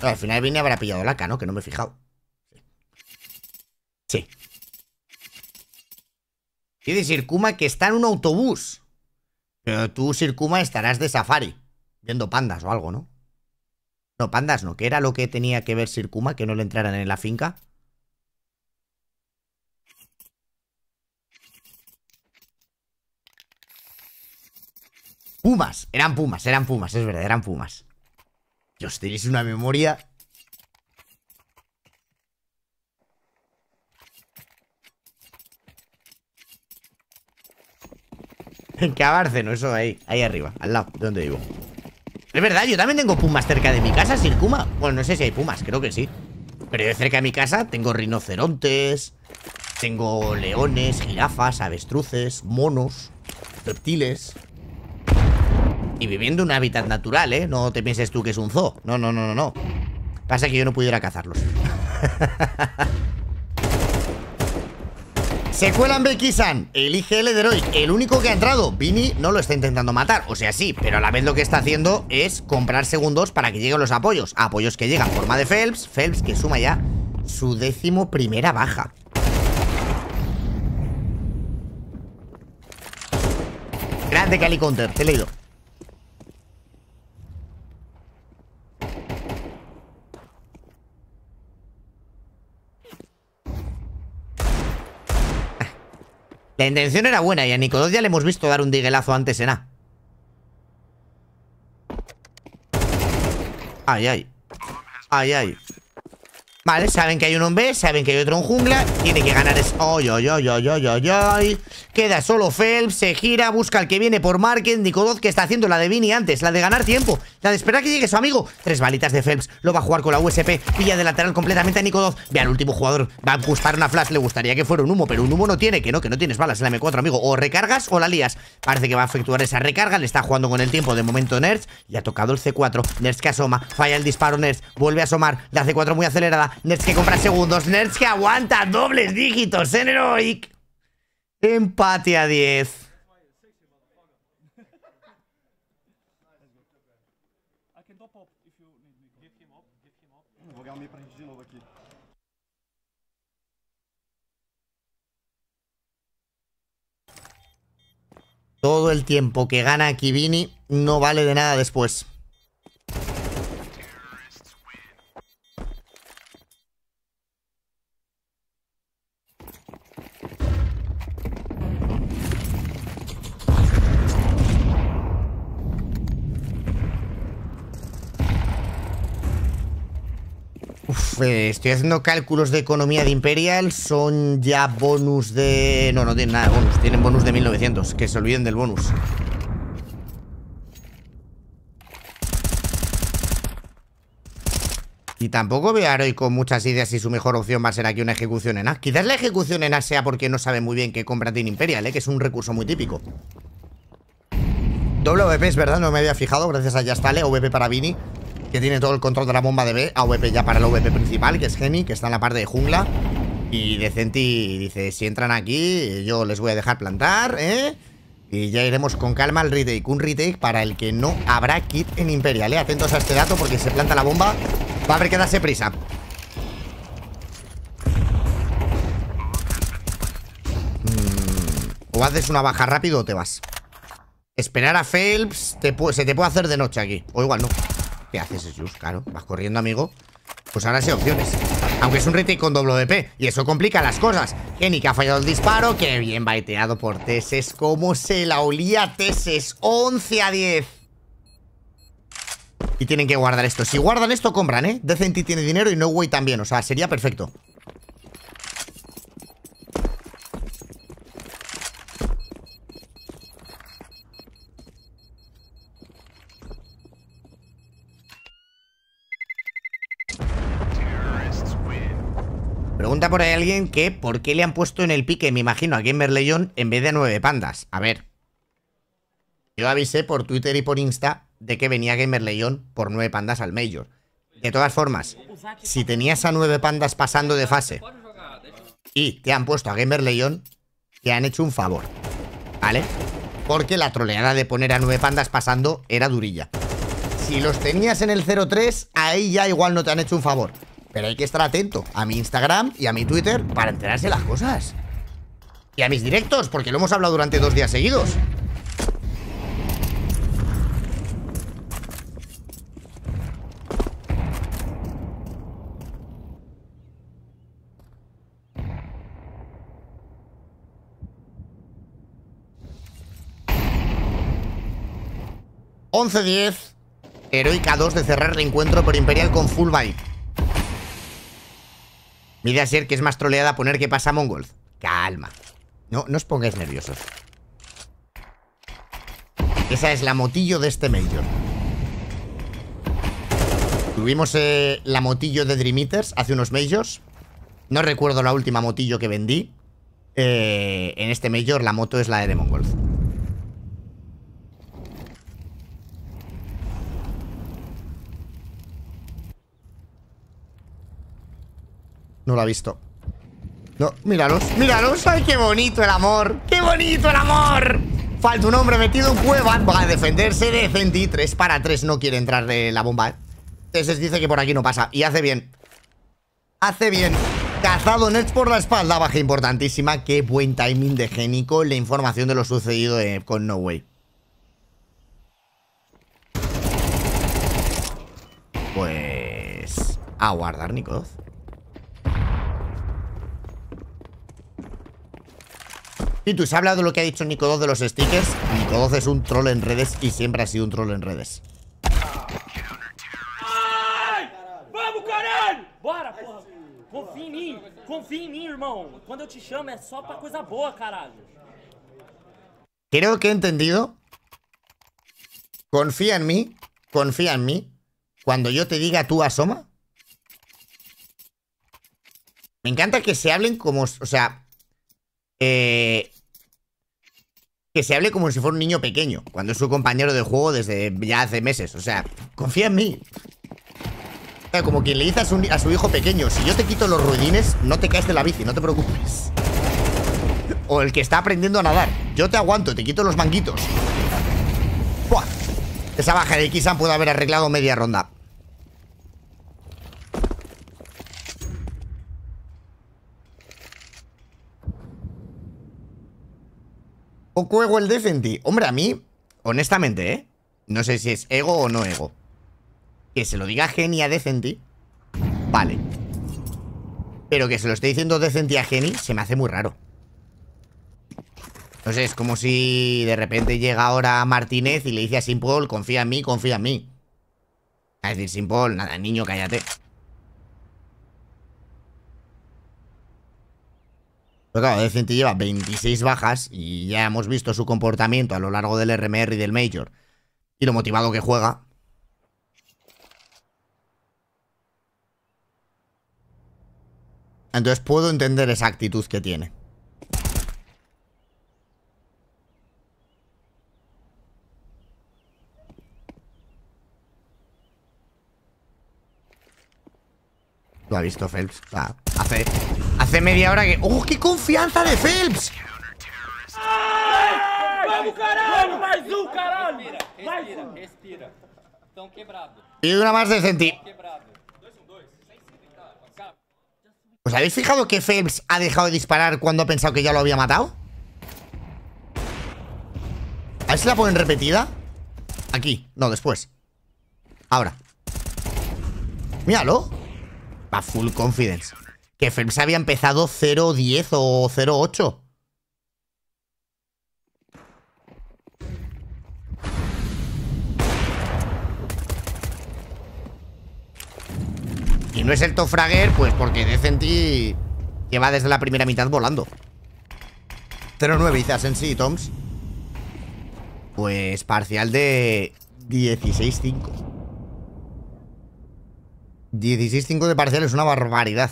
Al final Vini habrá pillado la AK, ¿no? Que no me he fijado. Sí. Quiere decir, Kuma, que está en un autobús. Pero tú, Sir Kuma, estarás de safari, viendo pandas o algo, ¿no? No, pandas no. ¿Qué era lo que tenía que ver Sir Kuma? Que no le entraran en la finca. Pumas. Eran pumas. Es verdad, eran pumas. Dios, tenéis una memoria. En Cabárceno, eso ahí arriba, al lado, de donde vivo. Es verdad, yo también tengo pumas cerca de mi casa, sin Kuma. Bueno, no sé si hay pumas, creo que sí. Pero yo cerca de mi casa tengo rinocerontes, tengo leones, jirafas, avestruces, monos, reptiles. Y viviendo en un hábitat natural, ¿eh? No te pienses tú que es un zoo. No, no, no, no, no. Pasa que yo no pudiera cazarlos. Se cuela en Kisan, el IGL de Heroic, el único que ha entrado. Vini no lo está intentando matar, o sea, sí, pero a la vez lo que está haciendo es comprar segundos para que lleguen los apoyos. Apoyos que llegan en forma de Phelps, Phelps que suma ya su 11ª baja. Grande Cali Counter, te he leído. La intención era buena y a Niko 2 ya le hemos visto dar un diguelazo antes en A. Ay, ay. Ay, ay. Vale, saben que hay uno en B, saben que hay otro en jungla. Tiene que ganar es... ¡Ay, ay, ay, ay, ay, ay, ay! Queda solo Phelps, se gira, busca al que viene por Market. Niko 2 que está haciendo la de Vini antes, la de ganar tiempo, la de esperar que llegue su amigo. 3 balitas de Phelps, lo va a jugar con la USP. Pilla de lateral completamente a Niko 2. Ve al último jugador, va a buscar una flash. Le gustaría que fuera un humo, pero un humo no tiene. Que no tienes balas en la M4, amigo. O recargas o la lías. Parece que va a efectuar esa recarga. Le está jugando con el tiempo de momento NertZ. Y ha tocado el C4, NertZ que asoma. Falla el disparo NertZ, vuelve a asomar. La C4 muy acelerada, NertZ que compra segundos, NertZ que aguanta dobles dígitos en Heroic. Empate a 10. Todo el tiempo que gana aquí Vini no vale de nada después. Estoy haciendo cálculos de economía de Imperial. Son ya bonus de... No, no tienen nada de bonus. Tienen bonus de 1900. Que se olviden del bonus. Y tampoco veo a Heroic con muchas ideas. Y su mejor opción va a ser aquí una ejecución en A. Quizás la ejecución en A sea porque no sabe muy bien qué compra tiene Imperial, que es un recurso muy típico. Doble AWP, es verdad, no me había fijado. Gracias a Yastale, AWP para Vini, que tiene todo el control de la bomba de B. AWP ya para el AWP principal, que es Geni, que está en la parte de jungla. Y Decenti dice, si entran aquí, yo les voy a dejar plantar, ¿eh? Y ya iremos con calma al retake. Un retake para el que no habrá kit en Imperial, ¿eh? Atentos a este dato, porque se planta la bomba, va a haber que darse prisa. O haces una baja rápido o te vas. Esperar a Phelps se te puede hacer de noche aquí. O igual no. ¿Qué haces, Zeus? Claro, vas corriendo, amigo. Pues ahora sí hay opciones. Aunque es un retake con doble DP, y eso complica las cosas. Geni que ha fallado el disparo. Qué bien baiteado por TeSeS. Cómo se la olía TeSeS. 11 a 10. Y tienen que guardar esto. Si guardan esto, compran, ¿eh? Decenti tiene dinero y No Way también. O sea, sería perfecto. Pregunta por ahí alguien que por qué le han puesto en el pique, me imagino, a Gamer Legion en vez de a 9 pandas. A ver, yo avisé por Twitter y por Insta de que venía Gamer Legion por 9 pandas al Major. De todas formas, si tenías a 9 pandas pasando de fase y te han puesto a Gamer Legion, te han hecho un favor, ¿vale? Porque la troleada de poner a 9 pandas pasando era durilla. Si los tenías en el 0-3, ahí ya igual no te han hecho un favor. Pero hay que estar atento a mi Instagram y a mi Twitter para enterarse de las cosas. Y a mis directos, porque lo hemos hablado durante 2 días seguidos. ...11-10... Heroic a 2 de cerrar el encuentro por Imperial con full bike. Mira, ser que es más troleada poner que pasa MongolZ. Calma. No, no os pongáis nerviosos. Esa es la motillo de este Major. Tuvimos la motillo de Dream Eaters hace unos majors. No recuerdo la última motillo que vendí. En este major la moto es la de MongolZ. No lo ha visto. No, míralos, míralos. ¡Ay, qué bonito el amor! ¡Qué bonito el amor! Falta un hombre metido en cueva. Va a defenderse de Decenti. 3 para 3. No quiere entrar de la bomba, ¿eh? TeSeS dice que por aquí no pasa. Y hace bien. Hace bien. Cazado NertZ por la espalda. Baja importantísima. Qué buen timing de Geni con la información de lo sucedido con No Way. Pues... aguardar, Niko 2. Y tú, ¿se ha hablado de lo que ha dicho Niko 2 de los stickers? Niko 2 es un troll en redes y siempre ha sido un troll en redes. Bora, porra! Confia em mim, irmão! Quando eu te chamo é só pra coisa boa, caralho! Creo que he entendido. Confía en mí, confía en mí. Cuando yo te diga tú asoma. Me encanta que se hablen como... o sea... que se hable como si fuera un niño pequeño. Cuando es su compañero de juego desde ya hace meses. O sea, confía en mí. Como quien le dice a su hijo pequeño: si yo te quito los ruedines, no te caes de la bici, no te preocupes. O el que está aprendiendo a nadar: yo te aguanto, te quito los manguitos. ¡Buah! Esa baja de Kisan puede haber arreglado media ronda. Poco ego el Decenti. Hombre, a mí, honestamente, no sé si es ego o no ego. Que se lo diga Geni a Decenti, vale. Pero que se lo esté diciendo Decenti a Geni se me hace muy raro. No sé, es como si de repente llega ahora Martínez y le dice a s1mple: confía en mí, confía en mí. A decir, s1mple, nada, niño, cállate. Pero claro, Decenti lleva 26 bajas y ya hemos visto su comportamiento a lo largo del RMR y del Major y lo motivado que juega. Entonces puedo entender esa actitud que tiene. Lo ha visto Phelps. O sea, hace media hora que... ¡Oh, qué confianza de Phelps! ¡Vamos, carajo! ¡Más un, carajo! Respira, respira. Están quebrados. Pide una más Decenti. ¿Os habéis fijado que Phelps ha dejado de disparar cuando ha pensado que ya lo había matado? A ver si la ponen repetida. Aquí, no, después. Ahora. Míralo. Va full confidence. Que Phelps había empezado 0-10 o 0-8. Y no es el top fragger, pues porque Decenti lleva desde la primera mitad volando. 0-9 dice Asensi y Toms. Pues parcial de 16-5. 16-5 de parcial es una barbaridad.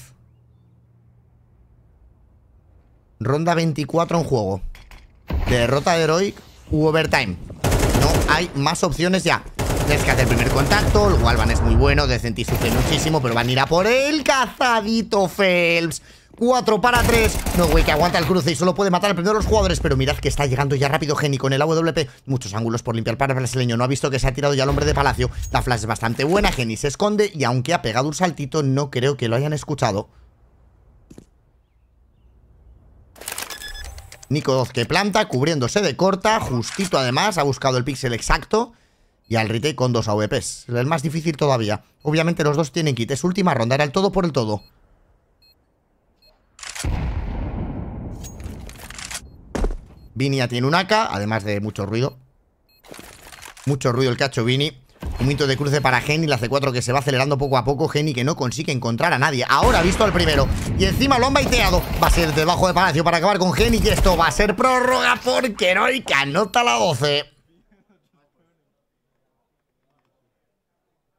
Ronda 24 en juego. Derrota de Heroic u overtime. No hay más opciones ya. Tienes que hacer el primer contacto, el Walvan es muy bueno, Decenti sufre muchísimo, pero van a ir a por el cazadito Phelps. 4 para 3, No Way que aguanta el cruce y solo puede matar al primero de los jugadores, pero mirad que está llegando ya rápido Geni con el AWP. Muchos ángulos por limpiar para el brasileño, no ha visto que se ha tirado ya el hombre de palacio. La flash es bastante buena, Geni se esconde y aunque ha pegado un saltito, no creo que lo hayan escuchado. Niko 2 que planta, cubriéndose de corta, justito además, ha buscado el píxel exacto. Y al retake con 2 AWPs. El más difícil todavía. Obviamente los dos tienen kit. Es última ronda. Era el todo por el todo. Vini ya tiene un AK. Además de mucho ruido. Mucho ruido el que ha hecho Vini. Un minuto de cruce para Geni. La C4 que se va acelerando poco a poco. Geni que no consigue encontrar a nadie. Ahora ha visto al primero. Y encima lo han baiteado. Va a ser debajo de Palacio para acabar con Geni. Y esto va a ser prórroga porque Heroic anota la 12.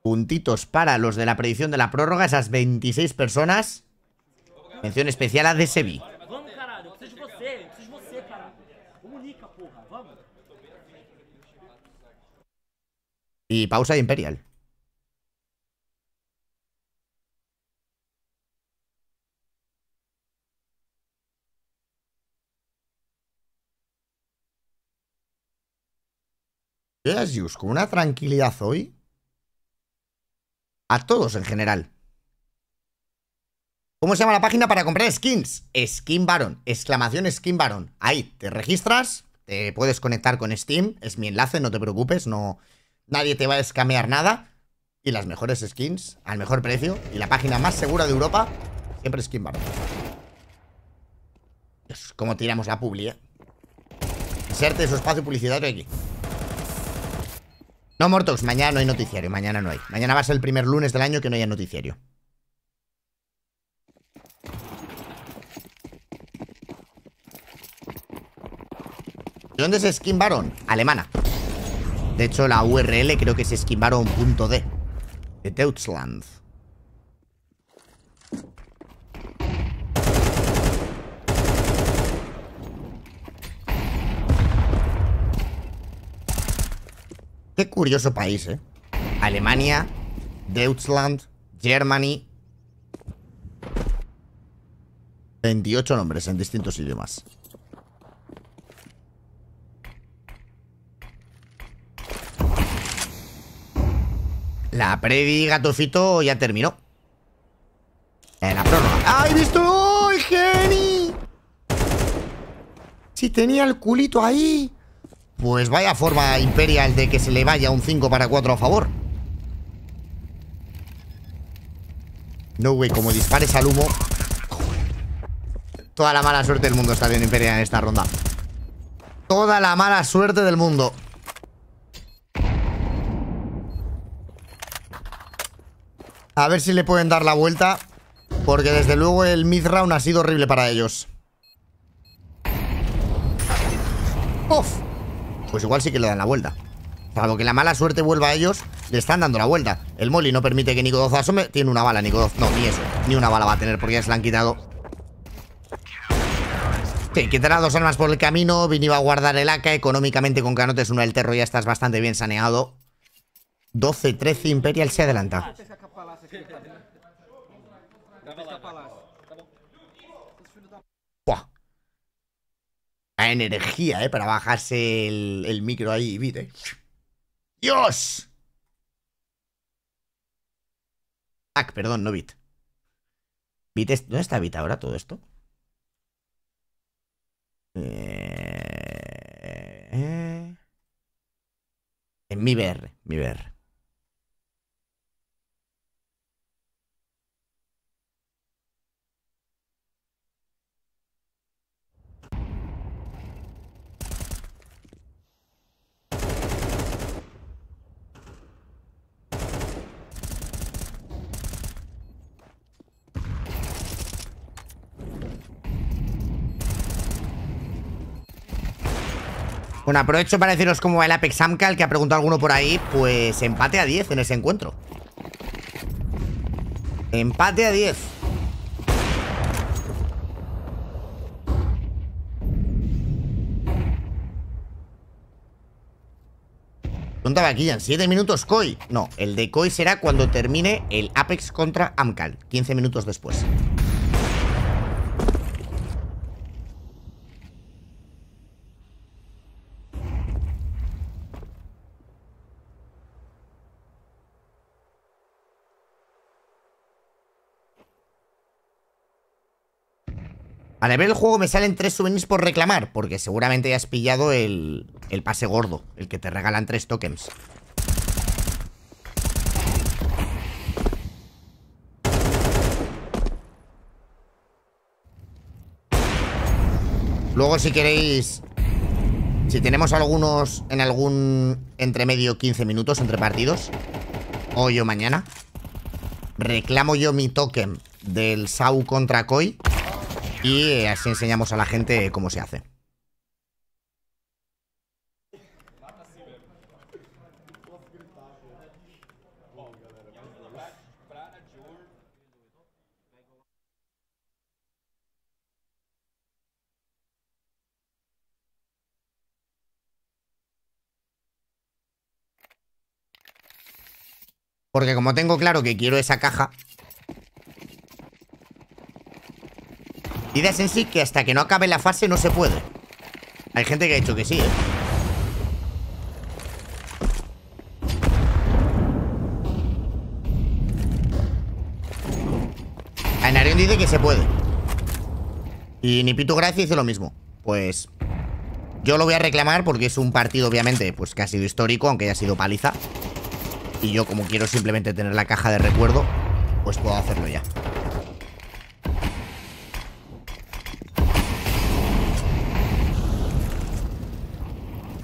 Puntitos para los de la predicción de la prórroga, esas 26 personas. Mención especial a DSB. Y pausa de Imperial. Zeus, con una tranquilidad hoy. A todos en general. ¿Cómo se llama la página para comprar skins? SkinBaron, exclamación SkinBaron. Ahí, te registras, te puedes conectar con Steam. Es mi enlace, no te preocupes, no, nadie te va a escamear nada. Y las mejores skins, al mejor precio. Y la página más segura de Europa, siempre SkinBaron. Dios, cómo tiramos la publi, ¿eh? Inserte su espacio publicitario aquí. No, Mortox, mañana no hay noticiario, mañana no hay. Mañana va a ser el primer lunes del año que no haya noticiario. ¿De dónde es SkinBaron? Alemana. De hecho, la URL creo que es skinbaron.d. De Deutschland. Qué curioso país, ¿eh? Alemania, Deutschland, Germany. 28 nombres en distintos idiomas. La previ Gatofito ya terminó. En la prórroga. ¡Ay, visto! ¡Ay, Geni! Si tenía el culito ahí. Pues vaya forma Imperial de que se le vaya un 5-4 a favor. No, güey, como dispares al humo. Toda la mala suerte del mundo está bien Imperial en esta ronda. Toda la mala suerte del mundo. A ver si le pueden dar la vuelta, porque desde luego el mid-round ha sido horrible para ellos. ¡Uf! Pues igual sí que le dan la vuelta. Salvo que la mala suerte vuelva a ellos, le están dando la vuelta. El Molly no permite que Niko 2 asome. Tiene una bala, Niko 2. No, ni eso. Ni una bala va a tener porque ya se la han quitado. Sí, quitará dos armas por el camino. Vini va a guardar el AK. Económicamente con canotes uno del terro ya estás bastante bien saneado. 12-13, Imperial se adelanta. Buah. La energía, para bajarse el micro ahí y beat, ¡Dios! Hack, perdón, no beat. ¿Dónde está beat ahora todo esto? En mi VR. Bueno, aprovecho para deciros cómo va el Apex Amkal, que ha preguntado alguno por ahí. Pues empate a 10 en ese encuentro. Empate a 10. Contaba aquí ya en 7 minutos Koi. No, el de Koi será cuando termine el Apex contra Amkal, 15 minutos después. Al ver el juego me salen 3 souvenirs por reclamar, porque seguramente ya has pillado el pase gordo, el que te regalan 3 tokens. Luego si queréis, si tenemos algunos en algún entremedio 15 minutos entre partidos, hoy o mañana, reclamo yo mi token del Sau contra Koi. Y así enseñamos a la gente cómo se hace. Porque como tengo claro que quiero esa caja. Y de sí que hasta que no acabe la fase no se puede. Hay gente que ha dicho que sí, ¿eh? Anarion dice que se puede. Y Nipito Gracia dice lo mismo. Pues yo lo voy a reclamar porque es un partido obviamente pues que ha sido histórico, aunque haya sido paliza. Y yo como quiero simplemente tener la caja de recuerdo, pues puedo hacerlo ya.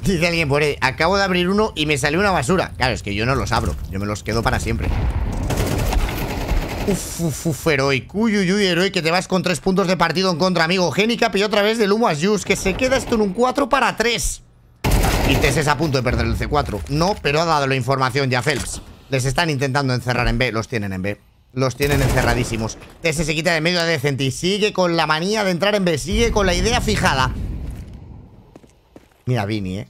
Dice alguien por ahí, acabo de abrir uno y me salió una basura. Claro, es que yo no los abro, yo me los quedo para siempre. Uf, uf, uf, Heroic. Uy, uy, uy, Heroic, que te vas con 3 puntos de partido en contra, amigo. Geni pilló otra vez del humo a Zeus, que se queda esto en un 4-3. Y TeSeS a punto de perder el C4. No, pero ha dado la información ya Phelps. Les están intentando encerrar en B, los tienen en B. Los tienen encerradísimos. TeSeS se quita de medio a Decenti, sigue con la manía de entrar en B, sigue con la idea fijada. Mira, Vini, ¿eh?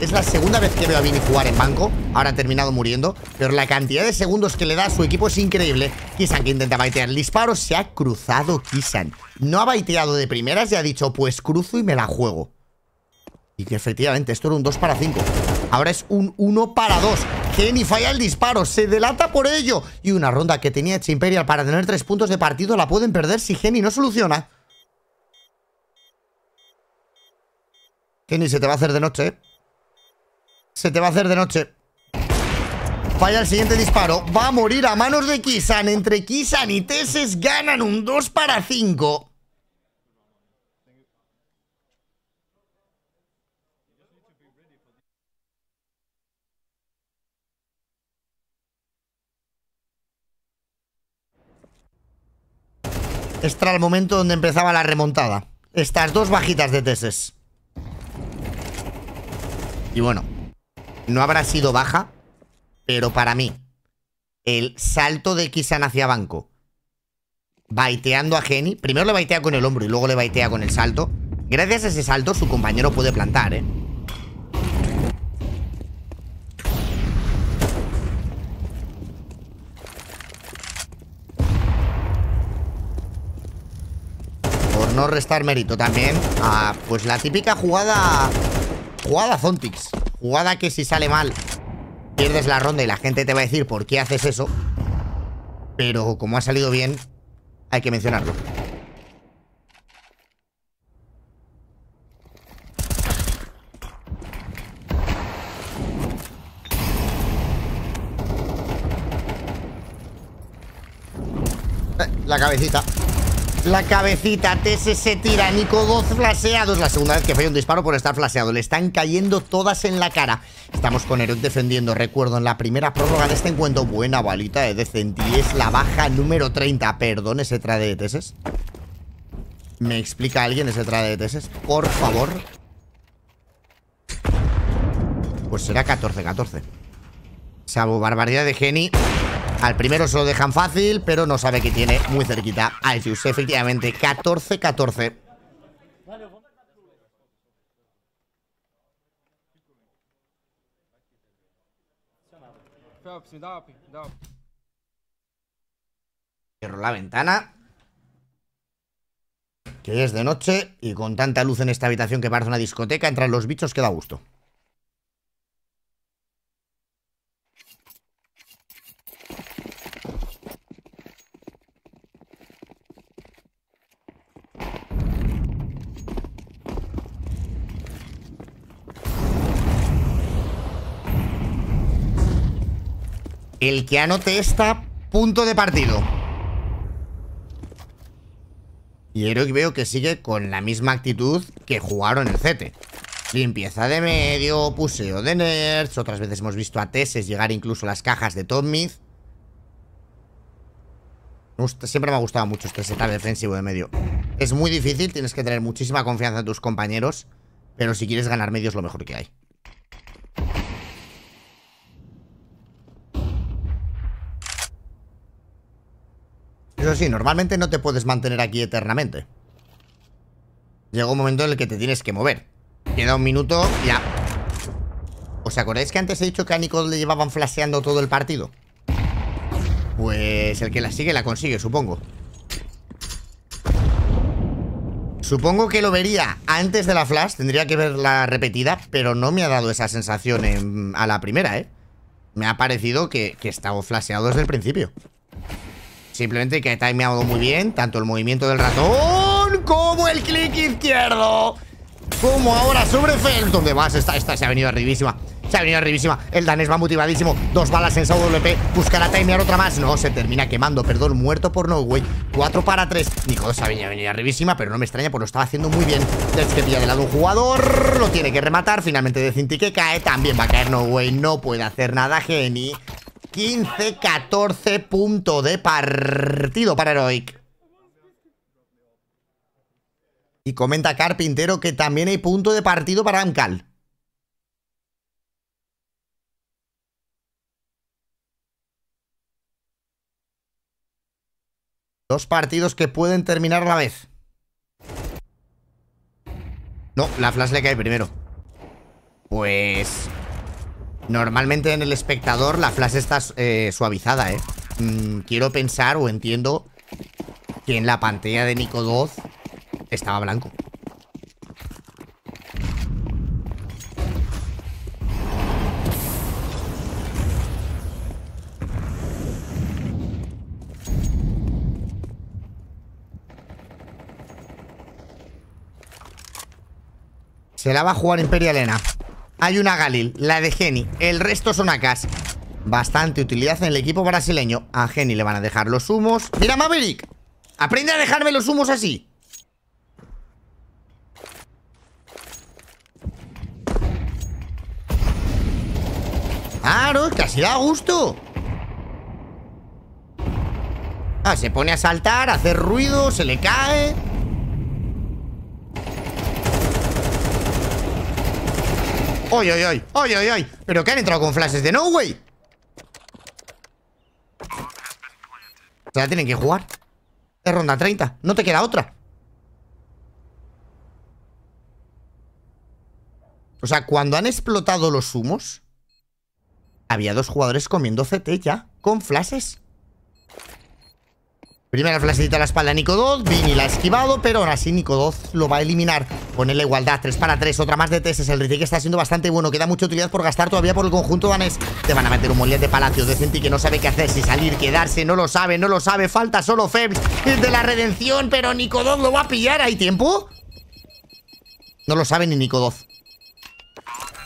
Es la segunda vez que veo a Vini jugar en banco. Ahora ha terminado muriendo, pero la cantidad de segundos que le da a su equipo es increíble. Kisan que intenta baitear el disparo, se ha cruzado Kisan. No ha baiteado de primeras y ha dicho, pues cruzo y me la juego. Y que efectivamente, esto era un 2-5. Ahora es un 1-2. Geni falla el disparo, se delata por ello. Y una ronda que tenía hecha Imperial para tener 3 puntos de partido la pueden perder si Geni no soluciona. Geni, se te va a hacer de noche, ¿eh? Se te va a hacer de noche. Falla el siguiente disparo. Va a morir a manos de Kisan. Entre Kisan y TeSeS ganan un 2-5. Este era el momento donde empezaba la remontada. Estas dos bajitas de TeSeS. Y bueno, no habrá sido baja, pero para mí, el salto de Kisan hacia banco, baiteando a Geni, primero le baitea con el hombro y luego le baitea con el salto. Gracias a ese salto su compañero puede plantar, ¿eh? Por no restar mérito también a, pues la típica jugada... Jugada Zontix, jugada que si sale mal pierdes la ronda y la gente te va a decir por qué haces eso. Pero como ha salido bien, hay que mencionarlo. La cabecita. La cabecita, TeSeS se tira, Niko 2 flaseado. Es la segunda vez que falla un disparo por estar flaseado. Le están cayendo todas en la cara. Estamos con Heroic defendiendo, recuerdo, en la primera prórroga de este encuentro. Buena balita de Decenti, es la baja número 30. Perdón, ese trade de TeSeS. ¿Me explica alguien ese trade de TeSeS? Por favor. Pues será 14-14. Salvo barbaridad de Geni. Al primero se lo dejan fácil, pero no sabe que tiene muy cerquita a Zeus. Efectivamente, 14-14. Cierro la ventana, que es de noche, y con tanta luz en esta habitación que parece una discoteca, entran los bichos que da gusto. El que anote está punto de partido. Y Heroic veo que sigue con la misma actitud que jugaron el CT. Limpieza de medio, puseo de nerds. Otras veces hemos visto a TeSeS llegar incluso a las cajas de Top Mid. Siempre me ha gustado mucho este setup defensivo de medio. Es muy difícil, tienes que tener muchísima confianza en tus compañeros. Pero si quieres ganar medio es lo mejor que hay. Eso sí, normalmente no te puedes mantener aquí eternamente. Llega un momento en el que te tienes que mover. Queda un minuto, ya. ¿Os acordáis que antes he dicho que a Niko le llevaban flasheando todo el partido? Pues el que la sigue la consigue, supongo. Supongo que lo vería antes de la flash. Tendría que ver la repetida, pero no me ha dado esa sensación a la primera, ¿eh? Me ha parecido que estaba flasheado desde el principio. Simplemente que he timeado muy bien, tanto el movimiento del ratón como el clic izquierdo. Como ahora sobre Phelps. ¿Dónde vas? Esta se ha venido arribísima. Se ha venido arribísima. El danés va motivadísimo. 2 balas en SWP. Buscará timear otra más. No, se termina quemando. Perdón, muerto por no way. 4 para 3. Niko se ha venido arribísima, pero no me extraña porque lo estaba haciendo muy bien. Es que pilla de lado un jugador. Lo tiene que rematar. Finalmente Decenti que cae. También va a caer no way. No puede hacer nada Geni. 15-14 punto de partido para Heroic. Y comenta Carpintero que también hay punto de partido para Amkal. Dos partidos que pueden terminar a la vez. No, la flash le cae primero. Pues... normalmente en el espectador la flash está suavizada, ¿eh? Quiero pensar o entiendo que en la pantalla de Niko 2 estaba blanco. Se la va a jugar Imperial. Hay una Galil, la de Geni. El resto son AKs. Bastante utilidad en el equipo brasileño. A Geni le van a dejar los humos. ¡Mira, Maverick! ¡Aprende a dejarme los humos así! ¡Claro! ¡Casi da gusto! Ah, se pone a saltar, a hacer ruido, se le cae... ¡Oy, oy, oy! ¡Oy, oy, oy! ¿Pero que han entrado con flashes de no way? Se la tienen que jugar. Es ronda 30. No te queda otra. O sea, cuando han explotado los humos, había 2 jugadores comiendo CT ya, con flashes. Primera flashecita a la espalda Niko 2. Vini la ha esquivado, pero aún así Niko 2 lo va a eliminar. Ponerle igualdad, 3 para 3, otra más de TeSeS. El retake está siendo bastante bueno, queda mucha utilidad por gastar todavía por el conjunto danés. Te van a meter un mollet de palacio. Decenti que no sabe qué hacer, si salir, quedarse, no lo sabe. Falta solo Phelps de la redención, pero Niko 2 lo va a pillar. ¿Hay tiempo? No lo sabe ni Niko 2.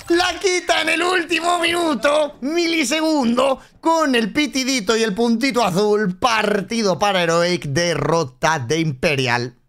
La quita en el último minuto, milisegundo, con el pitidito y el puntito azul. Partido para Heroic, derrota de Imperial.